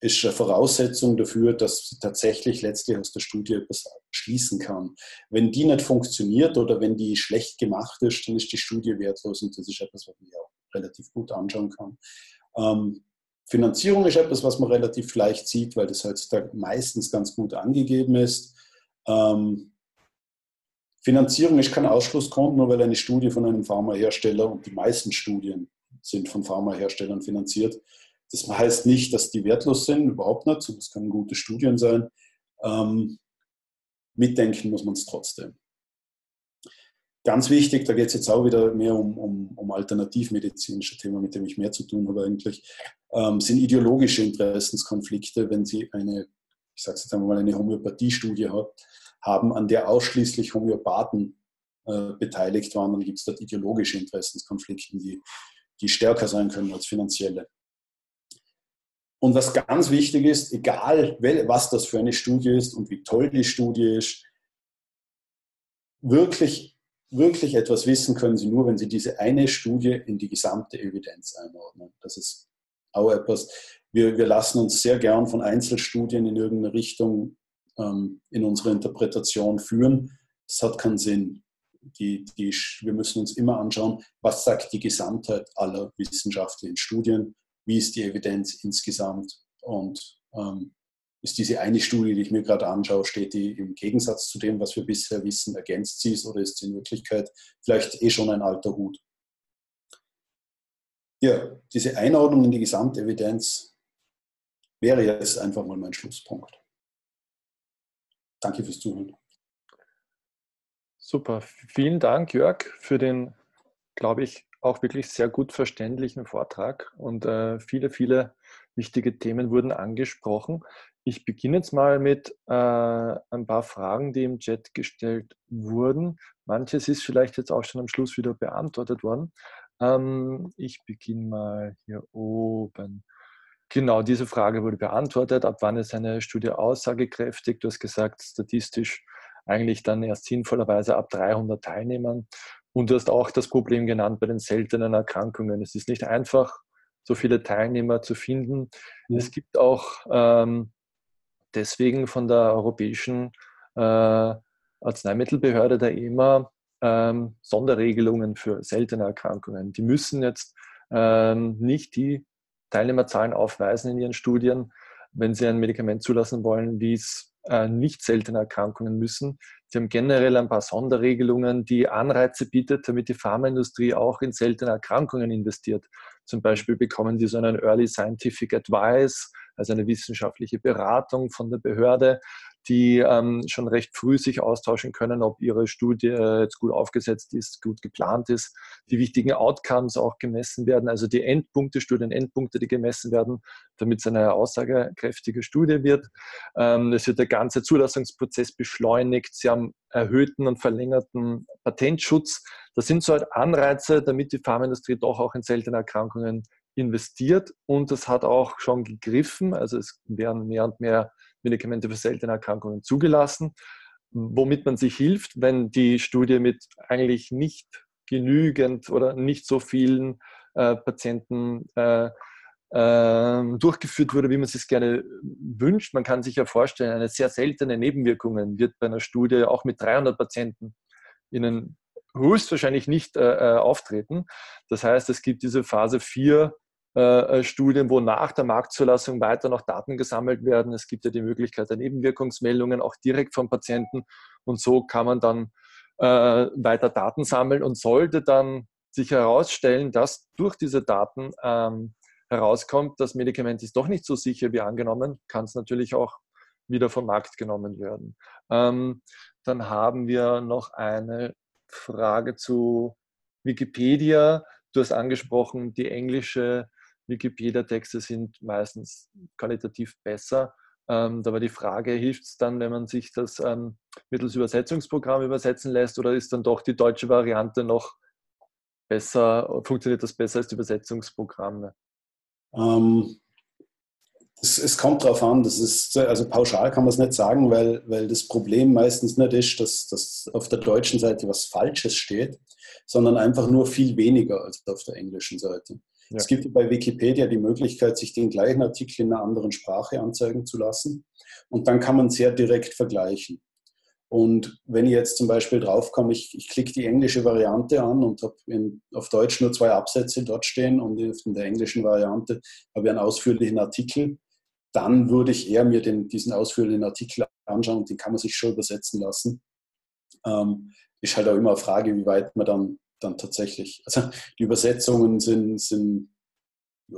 ist eine Voraussetzung dafür, dass tatsächlich letztlich aus der Studie etwas schließen kann. Wenn die nicht funktioniert oder wenn die schlecht gemacht ist, dann ist die Studie wertlos und das ist etwas, was man ja auch relativ gut anschauen kann. Ähm, Finanzierung ist etwas, was man relativ leicht sieht, weil das heutzutage meistens ganz gut angegeben ist. Ähm, Finanzierung ist kein Ausschlussgrund, nur weil eine Studie von einem Pharmahersteller, und die meisten Studien sind von Pharmaherstellern finanziert, das heißt nicht, dass die wertlos sind, überhaupt nicht, sondern es können gute Studien sein. Ähm, mitdenken muss man es trotzdem. Ganz wichtig, da geht es jetzt auch wieder mehr um, um, um alternativmedizinische Themen, mit dem ich mehr zu tun habe eigentlich, ähm, sind ideologische Interessenskonflikte, wenn Sie eine, ich sage es jetzt einmal, eine Homöopathiestudie haben, an der ausschließlich Homöopathen äh, beteiligt waren, dann gibt es dort ideologische Interessenskonflikte, die, die stärker sein können als finanzielle. Und was ganz wichtig ist, egal was das für eine Studie ist und wie toll die Studie ist, wirklich Wirklich etwas wissen können Sie nur, wenn Sie diese eine Studie in die gesamte Evidenz einordnen. Das ist auch etwas, wir, wir lassen uns sehr gern von Einzelstudien in irgendeine Richtung ähm, in unsere Interpretation führen. Das hat keinen Sinn. Die, die, wir müssen uns immer anschauen, was sagt die Gesamtheit aller wissenschaftlichen Studien, wie ist die Evidenz insgesamt und ähm, ist diese eine Studie, die ich mir gerade anschaue, steht die im Gegensatz zu dem, was wir bisher wissen, ergänzt sie es oder ist sie in Wirklichkeit vielleicht eh schon ein alter Hut? Ja, diese Einordnung in die Gesamtevidenz wäre jetzt einfach mal mein Schlusspunkt. Danke fürs Zuhören. Super, vielen Dank, Jörg, für den, glaube ich, auch wirklich sehr gut verständlichen Vortrag und äh, viele, viele wichtige Themen wurden angesprochen. Ich beginne jetzt mal mit äh, ein paar Fragen, die im Chat gestellt wurden. Manches ist vielleicht jetzt auch schon am Schluss wieder beantwortet worden. Ähm, ich beginne mal hier oben. Genau, diese Frage wurde beantwortet. Ab wann ist eine Studie aussagekräftig? Du hast gesagt, statistisch eigentlich dann erst sinnvollerweise ab dreihundert Teilnehmern. Und du hast auch das Problem genannt bei den seltenen Erkrankungen. Es ist nicht einfach, so viele Teilnehmer zu finden. Mhm. Es gibt auch ähm, deswegen von der Europäischen äh, Arzneimittelbehörde, der E M A, ähm, Sonderregelungen für seltene Erkrankungen. Die müssen jetzt ähm, nicht die Teilnehmerzahlen aufweisen in ihren Studien, wenn sie ein Medikament zulassen wollen, wie es äh, nicht seltene Erkrankungen müssen. Sie haben generell ein paar Sonderregelungen, die Anreize bietet, damit die Pharmaindustrie auch in seltene Erkrankungen investiert. Zum Beispiel bekommen die so einen Early Scientific Advice, also eine wissenschaftliche Beratung von der Behörde, die ähm, schon recht früh sich austauschen können, ob ihre Studie jetzt gut aufgesetzt ist, gut geplant ist, die wichtigen Outcomes auch gemessen werden, also die Endpunkte, Studienendpunkte, die gemessen werden, damit es eine aussagekräftige Studie wird. Ähm, es wird der ganze Zulassungsprozess beschleunigt. Sie haben erhöhten und verlängerten Patentschutz. Das sind so halt Anreize, damit die Pharmaindustrie doch auch in seltene Erkrankungen investiert, und das hat auch schon gegriffen. Also es werden mehr und mehr Medikamente für seltene Erkrankungen zugelassen, womit man sich hilft, wenn die Studie mit eigentlich nicht genügend oder nicht so vielen äh, Patienten äh, äh, durchgeführt wurde, wie man es sich gerne wünscht. Man kann sich ja vorstellen, eine sehr seltene Nebenwirkung wird bei einer Studie auch mit dreihundert Patienten in einen höchstwahrscheinlich nicht äh, auftreten. Das heißt, es gibt diese Phase vier äh, Studien, wo nach der Marktzulassung weiter noch Daten gesammelt werden. Es gibt ja die Möglichkeit der Nebenwirkungsmeldungen auch direkt vom Patienten, und so kann man dann äh, weiter Daten sammeln, und sollte dann sich herausstellen, dass durch diese Daten ähm, herauskommt, das Medikament ist doch nicht so sicher wie angenommen, kann es natürlich auch wieder vom Markt genommen werden. Ähm, dann haben wir noch eine Frage zu Wikipedia. Du hast angesprochen, die englische Wikipedia-Texte sind meistens qualitativ besser. Ähm, da war die Frage, hilft es dann, wenn man sich das ähm, mittels Übersetzungsprogramm übersetzen lässt, oder ist dann doch die deutsche Variante noch besser, funktioniert das besser als die Übersetzungsprogramme? Ähm, es, es kommt darauf an, das ist, also pauschal kann man es nicht sagen, weil, weil das Problem meistens nicht ist, dass, dass auf der deutschen Seite was Falsches steht, sondern einfach nur viel weniger als auf der englischen Seite. Ja. Es gibt bei Wikipedia die Möglichkeit, sich den gleichen Artikel in einer anderen Sprache anzeigen zu lassen, und dann kann man sehr direkt vergleichen. Und wenn ich jetzt zum Beispiel draufkomme, ich, ich klicke die englische Variante an und habe auf Deutsch nur zwei Absätze dort stehen und in der englischen Variante habe ich einen ausführlichen Artikel, dann würde ich eher mir den, diesen ausführlichen Artikel anschauen, und den kann man sich schon übersetzen lassen. Ähm, ist halt auch immer eine Frage, wie weit man dann, dann tatsächlich, also die Übersetzungen sind, sind, ja,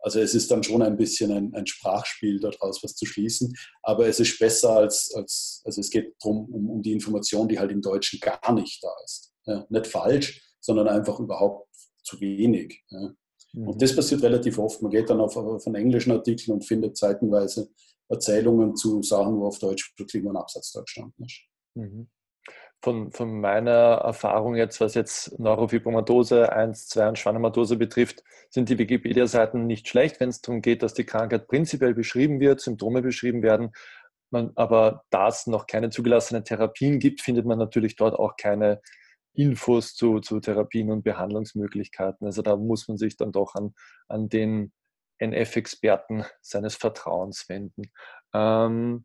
also es ist dann schon ein bisschen ein, ein Sprachspiel, daraus was zu schließen, aber es ist besser als, als also es geht darum, um, um die Information, die halt im Deutschen gar nicht da ist. Ja, nicht falsch, sondern einfach überhaupt zu wenig. Ja. Mhm. Und das passiert relativ oft. Man geht dann auf, auf einen englischen Artikel und findet seitenweise Erzählungen zu Sachen, wo auf Deutsch wirklich nur ein Absatz da gestanden ist. Mhm. Von, von meiner Erfahrung jetzt, was jetzt Neurofibromatose eins, zwei und Schwannomatose betrifft, sind die Wikipedia-Seiten nicht schlecht, wenn es darum geht, dass die Krankheit prinzipiell beschrieben wird, Symptome beschrieben werden. Man, aber da es noch keine zugelassenen Therapien gibt, findet man natürlich dort auch keine Infos zu, zu Therapien und Behandlungsmöglichkeiten. Also da muss man sich dann doch an, an den N F-Experten seines Vertrauens wenden. Ähm,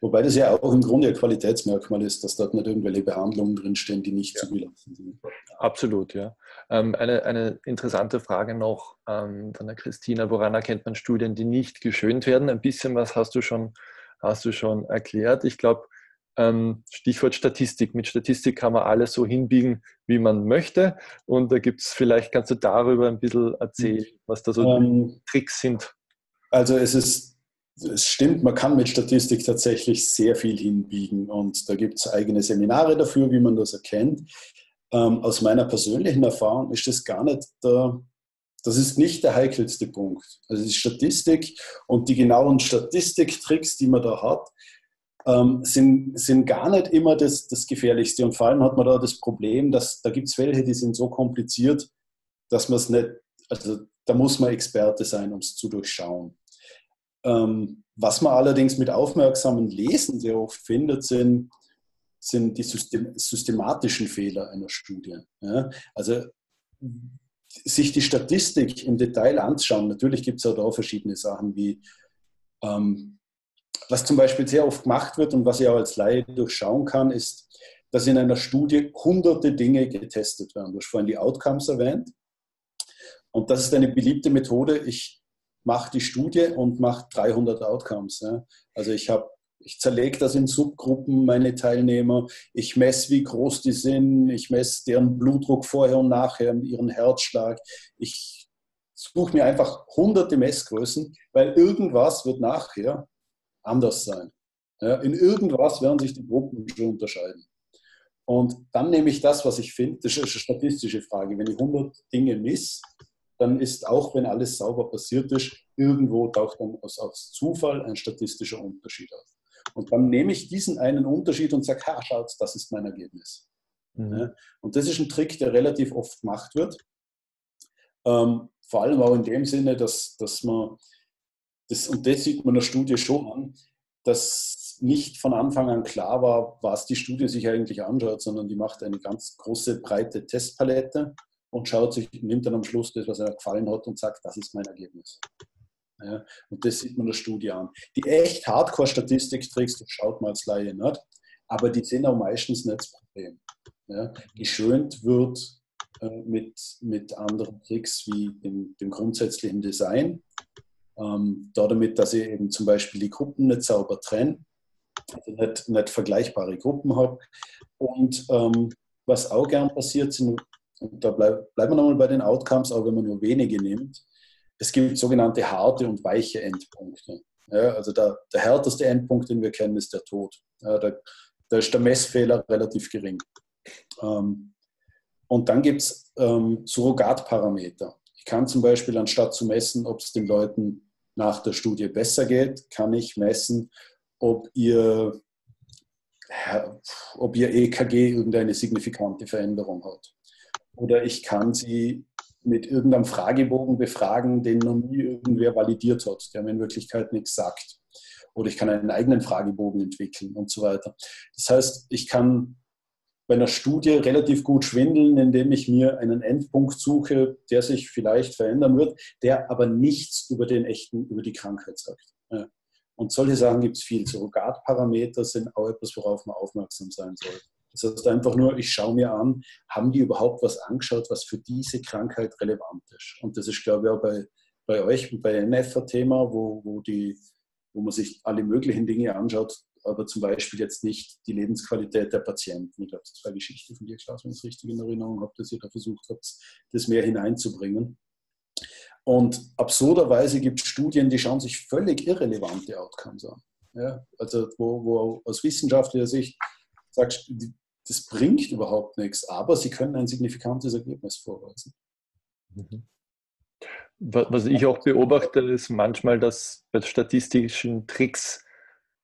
Wobei das ja auch im Grunde ein Qualitätsmerkmal ist, dass dort nicht irgendwelche Behandlungen drinstehen, die nicht ja. zugelassen sind. Absolut, ja. Ähm, eine, eine interessante Frage noch ähm, von der Christina. Woran erkennt man Studien, die nicht geschönt werden? Ein bisschen was hast du schon, hast du schon erklärt. Ich glaube, ähm, Stichwort Statistik. Mit Statistik kann man alles so hinbiegen, wie man möchte. Und da gibt es vielleicht, kannst du darüber ein bisschen erzählen, was da so ähm, Tricks sind. Also es ist Es stimmt, man kann mit Statistik tatsächlich sehr viel hinbiegen, und da gibt es eigene Seminare dafür, wie man das erkennt. Ähm, aus meiner persönlichen Erfahrung ist das gar nicht der, das ist nicht der heikelste Punkt. Also die Statistik und die genauen Statistiktricks, die man da hat, ähm, sind, sind gar nicht immer das, das Gefährlichste, und vor allem hat man da das Problem, dass da gibt es welche, die sind so kompliziert, dass man es nicht, also da muss man Experte sein, um es zu durchschauen. Was man allerdings mit aufmerksamen Lesen sehr oft findet, sind, sind die system- systematischen Fehler einer Studie. Ja, also sich die Statistik im Detail anzuschauen, natürlich gibt es auch da verschiedene Sachen, wie ähm, was zum Beispiel sehr oft gemacht wird und was ich auch als Laie durchschauen kann, ist, dass in einer Studie hunderte Dinge getestet werden. Du hast vorhin die Outcomes erwähnt, und das ist eine beliebte Methode. Ich mache die Studie und mache dreihundert Outcomes. Ja. Also ich habe, ich zerlege das in Subgruppen, meine Teilnehmer. Ich messe, wie groß die sind. Ich messe deren Blutdruck vorher und nachher, ihren Herzschlag. Ich suche mir einfach hunderte Messgrößen, weil irgendwas wird nachher anders sein. Ja, in irgendwas werden sich die Gruppen schon unterscheiden. Und dann nehme ich das, was ich finde, das ist eine statistische Frage. Wenn ich hundert Dinge misse, dann ist auch, wenn alles sauber passiert ist, irgendwo taucht dann aus, aus Zufall ein statistischer Unterschied auf. Und dann nehme ich diesen einen Unterschied und sage, ha, schaut, das ist mein Ergebnis. Mhm. Ja, und das ist ein Trick, der relativ oft gemacht wird. Ähm, vor allem auch in dem Sinne, dass, dass man, das, und das sieht man in der Studie schon an, dass nicht von Anfang an klar war, was die Studie sich eigentlich anschaut, sondern die macht eine ganz große, breite Testpalette und schaut sich, nimmt dann am Schluss das, was einem gefallen hat und sagt, das ist mein Ergebnis. Ja, und das sieht man in der Studie an. Die echt Hardcore-Statistik-Tricks, das schaut man als Laie nicht, aber die sind auch meistens nicht das Problem. Ja, geschönt wird äh, mit, mit anderen Tricks wie dem, dem grundsätzlichen Design, Ähm, damit, dass ich eben zum Beispiel die Gruppen nicht sauber trenne, also nicht, nicht vergleichbare Gruppen habe. Und ähm, was auch gern passiert, sind, und da bleib, bleiben wir nochmal bei den Outcomes, auch wenn man nur wenige nimmt, es gibt sogenannte harte und weiche Endpunkte. Ja, also der, der härteste Endpunkt, den wir kennen, ist der Tod. Ja, da, da ist der Messfehler relativ gering. Ähm, und dann gibt es ähm, Surrogatparameter. Ich kann zum Beispiel, anstatt zu messen, ob es den Leuten nach der Studie besser geht, kann ich messen, ob ihr, ob ihr E K G irgendeine signifikante Veränderung hat. Oder ich kann sie mit irgendeinem Fragebogen befragen, den noch nie irgendwer validiert hat, der mir in Wirklichkeit nichts sagt. Oder ich kann einen eigenen Fragebogen entwickeln und so weiter. Das heißt, ich kann bei einer Studie relativ gut schwindeln, indem ich mir einen Endpunkt suche, der sich vielleicht verändern wird, der aber nichts über den echten, über die Krankheit sagt. Ja. Und solche Sachen gibt es viel. Surrogatparameter sind auch etwas, worauf man aufmerksam sein soll. Das heißt einfach nur, ich schaue mir an, haben die überhaupt was angeschaut, was für diese Krankheit relevant ist? Und das ist, glaube ich, auch bei, bei euch und bei N F ein Thema, wo, wo, die, wo man sich alle möglichen Dinge anschaut, aber zum Beispiel jetzt nicht die Lebensqualität der Patienten. Ich glaube, das war eine Geschichte von dir, Klaus, wenn ich es richtig in Erinnerung habe, dass ihr da versucht habt, das mehr hineinzubringen. Und absurderweise gibt es Studien, die schauen sich völlig irrelevante Outcomes an. Ja, also wo, wo aus wissenschaftlicher Sicht sagst, das bringt überhaupt nichts, aber sie können ein signifikantes Ergebnis vorweisen. Mhm. Was ich auch beobachte, ist manchmal, dass bei statistischen Tricks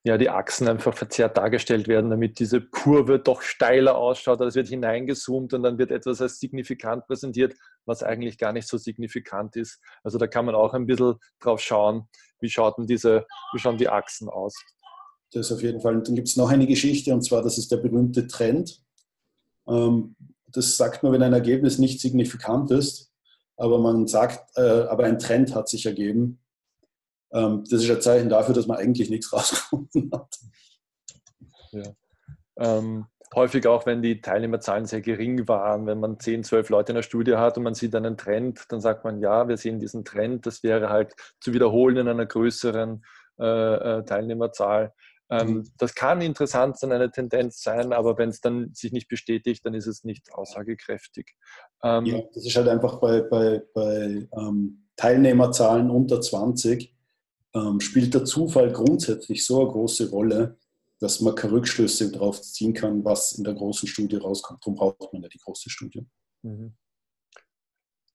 ja, die Achsen einfach verzerrt dargestellt werden, damit diese Kurve doch steiler ausschaut. Es wird hineingezoomt und dann wird etwas als signifikant präsentiert, was eigentlich gar nicht so signifikant ist. Also da kann man auch ein bisschen drauf schauen, wie, schaut denn diese, wie schauen die Achsen aus. Das auf jeden Fall. Und dann gibt es noch eine Geschichte, und zwar, das ist der berühmte Trend. Das sagt man, wenn ein Ergebnis nicht signifikant ist, aber man sagt, aber ein Trend hat sich ergeben. Das ist ein Zeichen dafür, dass man eigentlich nichts rausgefunden hat. Ja. Ähm, häufig auch, wenn die Teilnehmerzahlen sehr gering waren, wenn man zehn, zwölf Leute in der Studie hat und man sieht einen Trend, dann sagt man, ja, wir sehen diesen Trend, das wäre halt zu wiederholen in einer größeren äh, Teilnehmerzahl. Ähm, mhm. Das kann interessant sein, eine Tendenz sein, aber wenn es dann sich nicht bestätigt, dann ist es nicht aussagekräftig. Ähm, ja, das ist halt einfach bei, bei, bei ähm, Teilnehmerzahlen unter zwanzig, Ähm, spielt der Zufall grundsätzlich so eine große Rolle, dass man keine Rückschlüsse darauf ziehen kann, was in der großen Studie rauskommt. Darum braucht man ja die große Studie. Mhm.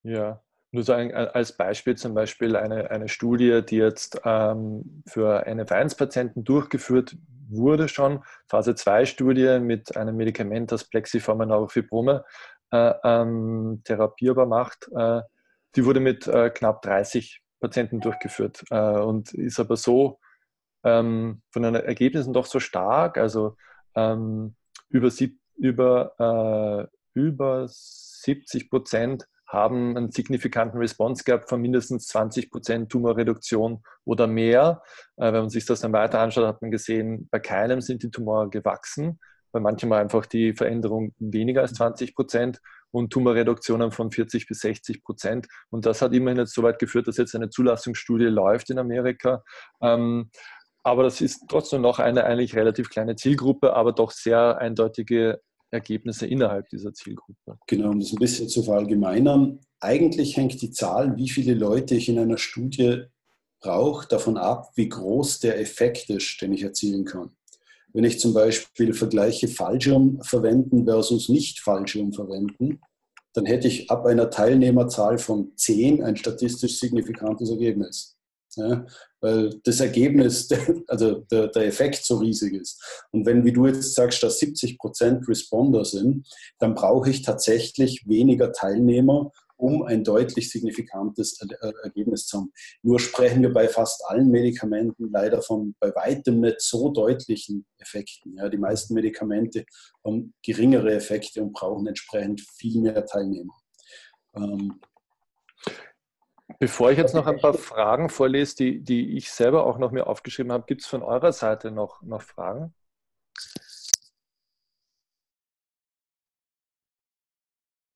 Ja, nur so ein, als Beispiel zum Beispiel eine, eine Studie, die jetzt ähm, für N F eins Patienten durchgeführt wurde schon, Phase zwei Studie mit einem Medikament, das Plexiforme Neurofibrome äh, ähm, therapierbar macht. Äh, die wurde mit äh, knapp dreißig Patienten durchgeführt äh, und ist aber so ähm, von den Ergebnissen doch so stark, also ähm, über, sieb, über, äh, über siebzig Prozent haben einen signifikanten Response gehabt von mindestens zwanzig Prozent Tumorreduktion oder mehr. Äh, wenn man sich das dann weiter anschaut, hat man gesehen, bei keinem sind die Tumore gewachsen, bei manchen war einfach die Veränderung weniger als zwanzig Prozent. Und Tumorreduktionen von vierzig bis sechzig Prozent. Und das hat immerhin jetzt so weit geführt, dass jetzt eine Zulassungsstudie läuft in Amerika. Ähm, aber das ist trotzdem noch eine eigentlich relativ kleine Zielgruppe, aber doch sehr eindeutige Ergebnisse innerhalb dieser Zielgruppe. Genau, um das ein bisschen zu verallgemeinern. Eigentlich hängt die Zahl, wie viele Leute ich in einer Studie brauche, davon ab, wie groß der Effekt ist, den ich erzielen kann. Wenn ich zum Beispiel vergleiche Fallschirm verwenden versus nicht Fallschirm verwenden, dann hätte ich ab einer Teilnehmerzahl von zehn ein statistisch signifikantes Ergebnis. Ja, weil das Ergebnis, also der, der Effekt so riesig ist. Und wenn, wie du jetzt sagst, dass siebzig Prozent Responder sind, dann brauche ich tatsächlich weniger Teilnehmer, um ein deutlich signifikantes Ergebnis zu haben. Nur sprechen wir bei fast allen Medikamenten leider von bei weitem nicht so deutlichen Effekten. Ja, die meisten Medikamente haben geringere Effekte und brauchen entsprechend viel mehr Teilnehmer. Ähm Bevor ich jetzt noch ein paar Fragen vorlese, die, die ich selber auch noch mir aufgeschrieben habe, gibt es von eurer Seite noch, noch Fragen?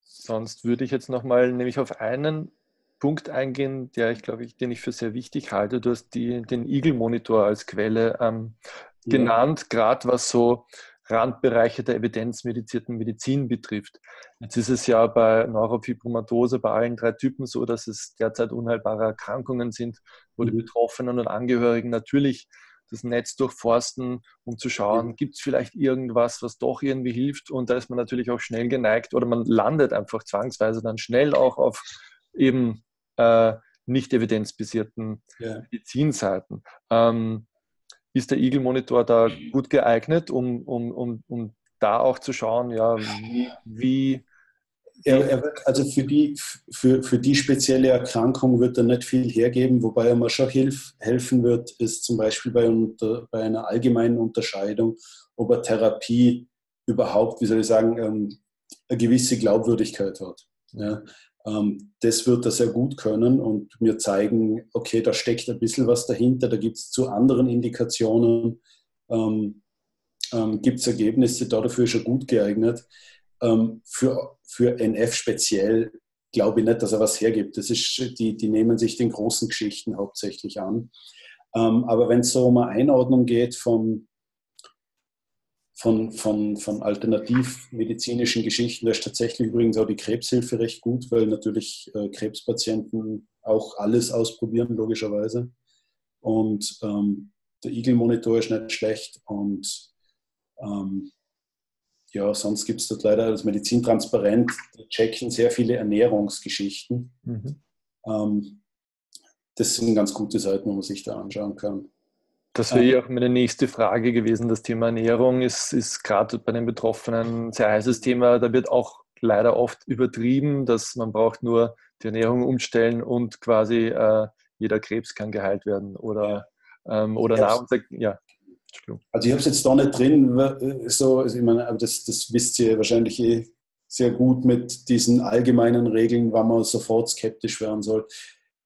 Sonst würde ich jetzt nochmal nämlich auf einen Punkt eingehen, der ich glaube ich, den ich für sehr wichtig halte. Du hast die, den IGeL-Monitor als Quelle ähm, ja. genannt, gerade was so Randbereiche der evidenzmedizierten Medizin betrifft. Jetzt ist es ja bei Neurofibromatose, bei allen drei Typen so, dass es derzeit unheilbare Erkrankungen sind, wo mhm. die Betroffenen und Angehörigen natürlich das Netz durchforsten, um zu schauen, gibt es vielleicht irgendwas, was doch irgendwie hilft, und da ist man natürlich auch schnell geneigt oder man landet einfach zwangsweise dann schnell auch auf eben äh, nicht evidenzbasierten ja. Medizinseiten. Ähm, ist der IGeL-Monitor da gut geeignet, um, um, um, um da auch zu schauen, ja, wie... wie Er, er wird, also für die, für, für die spezielle Erkrankung wird er nicht viel hergeben, wobei er mir schon hilf, helfen wird, ist zum Beispiel bei, unter, bei einer allgemeinen Unterscheidung, ob eine Therapie überhaupt, wie soll ich sagen, eine gewisse Glaubwürdigkeit hat. Ja, das wird er sehr gut können und mir zeigen, okay, da steckt ein bisschen was dahinter, da gibt es zu anderen Indikationen, ähm, ähm, gibt es Ergebnisse, dafür ist er gut geeignet. Für, für N F speziell glaube ich nicht, dass er was hergibt. Das ist, die, die nehmen sich den großen Geschichten hauptsächlich an. Ähm, aber wenn es so um eine Einordnung geht von, von, von, von alternativmedizinischen Geschichten, da ist tatsächlich übrigens auch die Krebshilfe recht gut, weil natürlich äh, Krebspatienten auch alles ausprobieren, logischerweise. Und ähm, der IGeL-Monitor ist nicht schlecht und ähm, ja, sonst gibt es dort leider als Medizin transparent, die checken sehr viele Ernährungsgeschichten. Mhm. Ähm, das sind ganz gute Seiten, wo man sich da anschauen kann. Das wäre ja auch meine nächste Frage gewesen. Das Thema Ernährung ist, ist gerade bei den Betroffenen ein sehr heißes Thema. Da wird auch leider oft übertrieben, dass man braucht nur die Ernährung umstellen und quasi äh, jeder Krebs kann geheilt werden. Oder, ähm, oder Nahrung, ja. Also ich habe es jetzt da nicht drin, so, ich meine, aber das, das wisst ihr wahrscheinlich eh sehr gut mit diesen allgemeinen Regeln, wann man sofort skeptisch werden soll.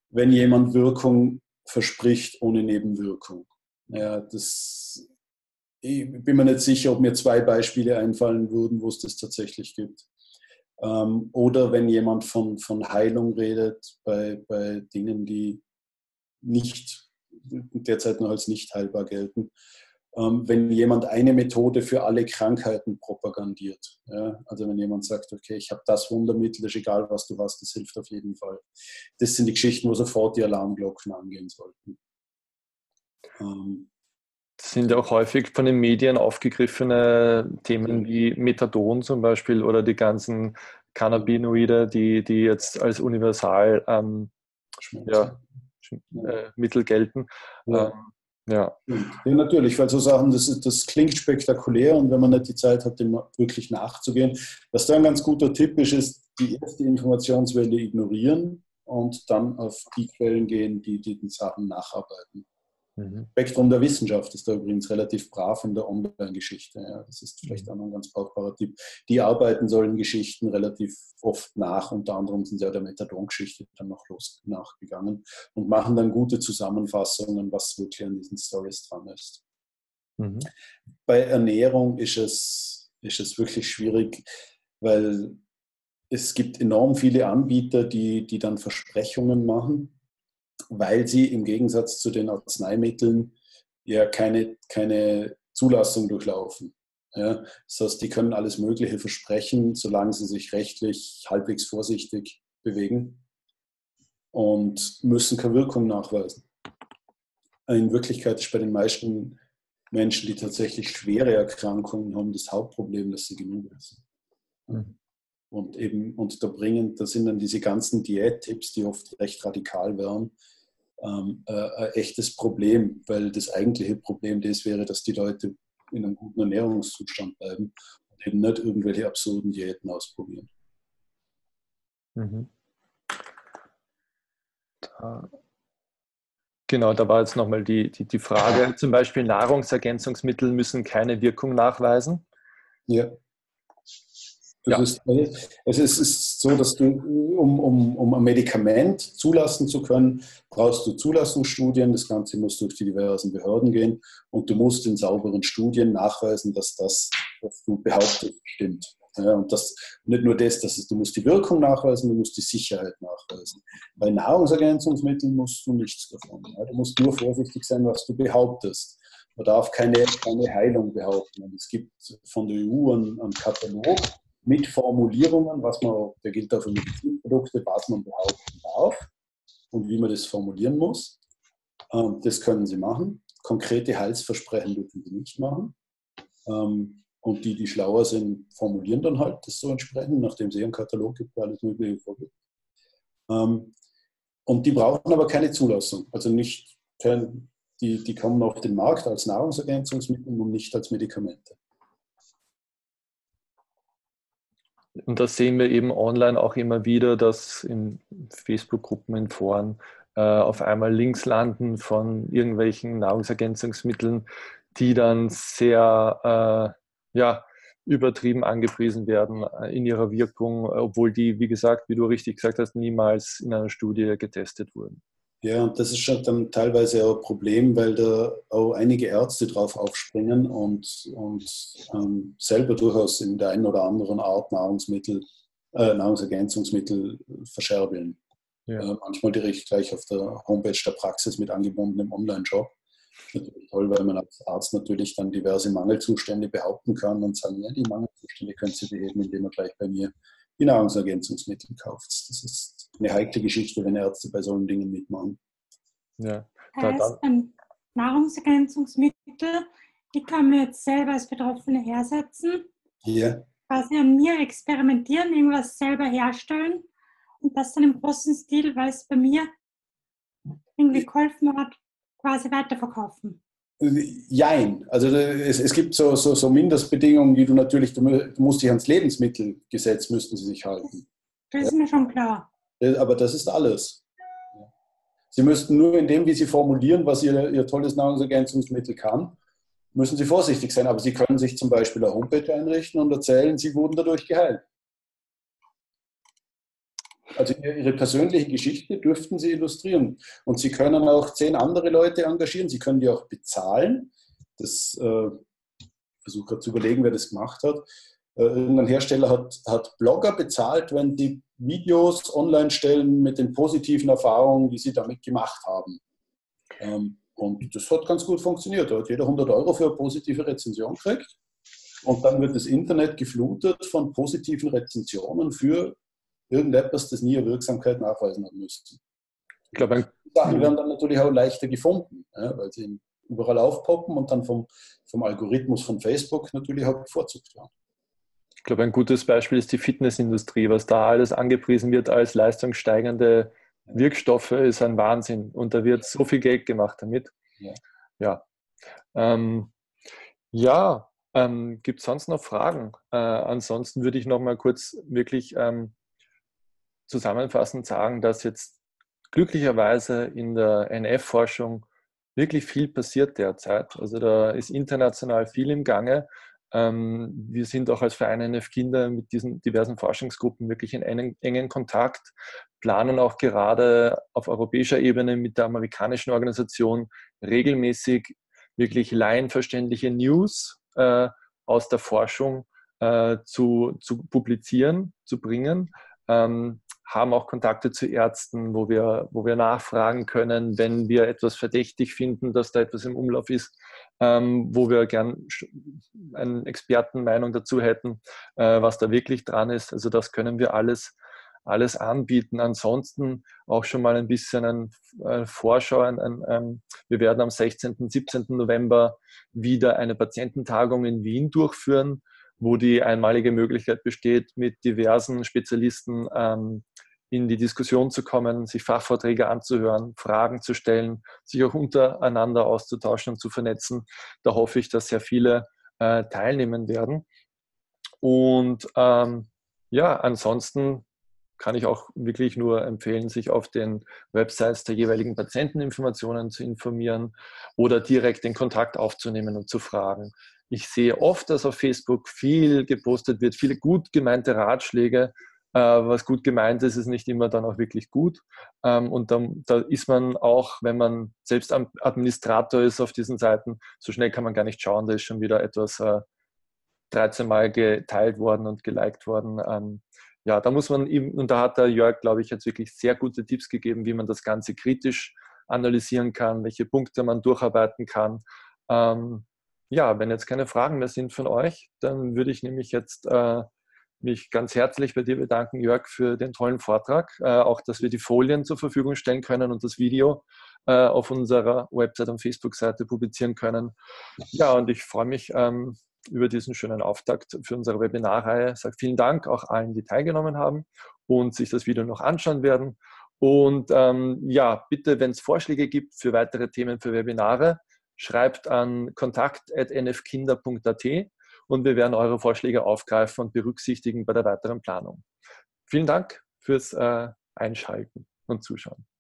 Wenn jemand Wirkung verspricht ohne Nebenwirkung. Ja, das, ich bin mir nicht sicher, ob mir zwei Beispiele einfallen würden, wo es das tatsächlich gibt. Ähm, oder wenn jemand von, von Heilung redet bei, bei Dingen, die nicht derzeit noch als nicht heilbar gelten. Wenn jemand eine Methode für alle Krankheiten propagandiert. Ja? Also wenn jemand sagt, okay, ich habe das Wundermittel, ist egal, was du hast, das hilft auf jeden Fall. Das sind die Geschichten, wo sofort die Alarmglocken angehen sollten. Ähm. Das sind auch häufig von den Medien aufgegriffene Themen wie Methadon zum Beispiel oder die ganzen Cannabinoide, die, die jetzt als universal ähm, ja, äh, Mittel gelten. Ja. Ähm, Ja. ja, natürlich, weil so Sachen, das, ist, das klingt spektakulär und wenn man nicht die Zeit hat, dem wirklich nachzugehen. Was da ein ganz guter Tipp ist, ist die erste Informationswelle ignorieren und dann auf die Quellen gehen, die die Sachen nacharbeiten. Mhm. Spektrum der Wissenschaft ist da übrigens relativ brav in der Online-Geschichte. Ja. Das ist vielleicht auch noch ein ganz brauchbarer Tipp. Die arbeiten solchen Geschichten relativ oft nach. Unter anderem sind sie ja der Methadon-Geschichte dann noch los nachgegangen und machen dann gute Zusammenfassungen, was wirklich an diesen Stories dran ist. Mhm. Bei Ernährung ist es, ist es wirklich schwierig, weil es gibt enorm viele Anbieter, die, die dann Versprechungen machen, weil sie im Gegensatz zu den Arzneimitteln ja keine, keine Zulassung durchlaufen. Ja, das heißt, die können alles Mögliche versprechen, solange sie sich rechtlich halbwegs vorsichtig bewegen und müssen keine Wirkung nachweisen. In Wirklichkeit ist bei den meisten Menschen, die tatsächlich schwere Erkrankungen haben, das Hauptproblem, dass sie genug essen. Mhm. Und eben, und da bringen, da sind dann diese ganzen Diättipps, die oft recht radikal wären, ähm, äh, ein echtes Problem, weil das eigentliche Problem das wäre, dass die Leute in einem guten Ernährungszustand bleiben und eben nicht irgendwelche absurden Diäten ausprobieren. Mhm. Da. Genau, da war jetzt nochmal die, die, die Frage, zum Beispiel Nahrungsergänzungsmittel müssen keine Wirkung nachweisen. Ja. Ja. Ist, es ist so, dass du, um, um, um ein Medikament zulassen zu können, brauchst du Zulassungsstudien, das Ganze muss durch die diversen Behörden gehen und du musst in sauberen Studien nachweisen, dass das, was du behauptest, stimmt. Ja, und das, nicht nur das, dass es, du musst die Wirkung nachweisen, du musst die Sicherheit nachweisen. Bei Nahrungsergänzungsmitteln musst du nichts davon. Ja. Du musst nur vorsichtig sein, was du behauptest. Man darf keine, keine Heilung behaupten. Und es gibt von der E U einen, einen Katalog mit Formulierungen, was man, der gilt auch für Medizinprodukte, was man behaupten darf und wie man das formulieren muss. Das können sie machen. Konkrete Heilsversprechen dürfen sie nicht machen. Und die, die schlauer sind, formulieren dann halt das so entsprechend, nachdem es einen Katalog gibt, weil alles Mögliche vorgibt. Und die brauchen aber keine Zulassung. Also nicht, die, die kommen auf den Markt als Nahrungsergänzungsmittel und nicht als Medikamente. Und das sehen wir eben online auch immer wieder, dass in Facebook-Gruppen, in Foren äh, auf einmal Links landen von irgendwelchen Nahrungsergänzungsmitteln, die dann sehr äh, ja, übertrieben angepriesen werden in ihrer Wirkung, obwohl die, wie gesagt, wie du richtig gesagt hast, niemals in einer Studie getestet wurden. Ja, und das ist schon dann teilweise auch ein Problem, weil da auch einige Ärzte drauf aufspringen und, und ähm, selber durchaus in der einen oder anderen Art Nahrungsmittel, äh, Nahrungsergänzungsmittel verscherbeln. Ja. Äh, manchmal direkt gleich auf der Homepage der Praxis mit angebundenem Online-Shop. Natürlich toll, weil man als Arzt natürlich dann diverse Mangelzustände behaupten kann und sagen, ja, die Mangelzustände können Sie beheben, indem ihr gleich bei mir die Nahrungsergänzungsmittel kauft. Das ist eine heikle Geschichte, wenn Ärzte bei solchen Dingen mitmachen. Ja. Heißt, ähm, Nahrungsergänzungsmittel, die kann man jetzt selber als Betroffene hersetzen. Ja. Quasi an mir experimentieren, irgendwas selber herstellen und das dann im großen Stil, weil es bei mir irgendwie geholfen hat, quasi weiterverkaufen. Jein. Also es, es gibt so, so, so Mindestbedingungen, die du natürlich, du musst dich ans Lebensmittelgesetz, müssten sie sich halten. Das ist ja. Mir schon klar. Aber das ist alles. Sie müssten nur in dem, wie sie formulieren, was ihr, ihr tolles Nahrungsergänzungsmittel kann, müssen sie vorsichtig sein. Aber sie können sich zum Beispiel eine Homepage einrichten und erzählen, sie wurden dadurch geheilt. Also ihre persönliche Geschichte dürften sie illustrieren. Und sie können auch zehn andere Leute engagieren. Sie können die auch bezahlen. Das, äh, ich versuche gerade zu überlegen, wer das gemacht hat. Äh, irgendein Hersteller hat, hat Blogger bezahlt, wenn die Videos online stellen mit den positiven Erfahrungen, die sie damit gemacht haben. Ähm, und das hat ganz gut funktioniert. Da hat jeder hundert Euro für eine positive Rezension gekriegt. Und dann wird das Internet geflutet von positiven Rezensionen für irgendetwas, das nie eine Wirksamkeit nachweisen hat müssen. Ich glaube, die Sachen werden dann natürlich auch leichter gefunden, ja, weil sie überall aufpoppen und dann vom, vom Algorithmus von Facebook natürlich auch bevorzugt werden. Ich glaube, ein gutes Beispiel ist die Fitnessindustrie. Was da alles angepriesen wird als leistungssteigernde Wirkstoffe, ist ein Wahnsinn. Und da wird so viel Geld gemacht damit. Ja. Ja. Ähm, ja ähm, gibt es sonst noch Fragen? Äh, ansonsten würde ich noch mal kurz wirklich ähm, zusammenfassend sagen, dass jetzt glücklicherweise in der N F-Forschung wirklich viel passiert derzeit. Also da ist international viel im Gange. Wir sind auch als Verein N F Kinder mit diesen diversen Forschungsgruppen wirklich in engen, engen Kontakt, planen auch gerade auf europäischer Ebene mit der amerikanischen Organisation regelmäßig wirklich laienverständliche News äh, aus der Forschung äh, zu, zu publizieren, zu bringen. Ähm, haben auch Kontakte zu Ärzten, wo wir, wo wir nachfragen können, wenn wir etwas verdächtig finden, dass da etwas im Umlauf ist, ähm, wo wir gern eine Expertenmeinung dazu hätten, äh, was da wirklich dran ist. Also das können wir alles alles anbieten. Ansonsten auch schon mal ein bisschen ein, ein Vorschau. Ein, ein, ein, wir werden am sechzehnten und siebzehnten November wieder eine Patiententagung in Wien durchführen, wo die einmalige Möglichkeit besteht, mit diversen Spezialisten ähm, in die Diskussion zu kommen, sich Fachvorträge anzuhören, Fragen zu stellen, sich auch untereinander auszutauschen und zu vernetzen. Da hoffe ich, dass sehr viele äh, teilnehmen werden. Und ähm, ja, ansonsten kann ich auch wirklich nur empfehlen, sich auf den Websites der jeweiligen Patienteninformationen zu informieren oder direkt den Kontakt aufzunehmen und zu fragen. Ich sehe oft, dass auf Facebook viel gepostet wird, viele gut gemeinte Ratschläge. Äh, was gut gemeint ist, ist nicht immer dann auch wirklich gut. Ähm, und dann, da ist man auch, wenn man selbst Administrator ist auf diesen Seiten, so schnell kann man gar nicht schauen, da ist schon wieder etwas äh, dreizehn Mal geteilt worden und geliked worden. Ähm, ja, da muss man eben, und da hat der Jörg, glaube ich, jetzt wirklich sehr gute Tipps gegeben, wie man das Ganze kritisch analysieren kann, welche Punkte man durcharbeiten kann. Ähm, ja, wenn jetzt keine Fragen mehr sind von euch, dann würde ich nämlich jetzt äh, mich ganz herzlich bei dir bedanken, Jörg, für den tollen Vortrag. Äh, auch, dass wir die Folien zur Verfügung stellen können und das Video äh, auf unserer Website und Facebook-Seite publizieren können. Ja, und ich freue mich ähm, über diesen schönen Auftakt für unsere Webinarreihe. Ich sage vielen Dank auch allen, die teilgenommen haben und sich das Video noch anschauen werden. Und ähm, ja, bitte, wenn es Vorschläge gibt für weitere Themen für Webinare, schreibt an kontakt at n f kinder punkt a t und wir werden eure Vorschläge aufgreifen und berücksichtigen bei der weiteren Planung. Vielen Dank fürs äh, Einschalten und Zuschauen.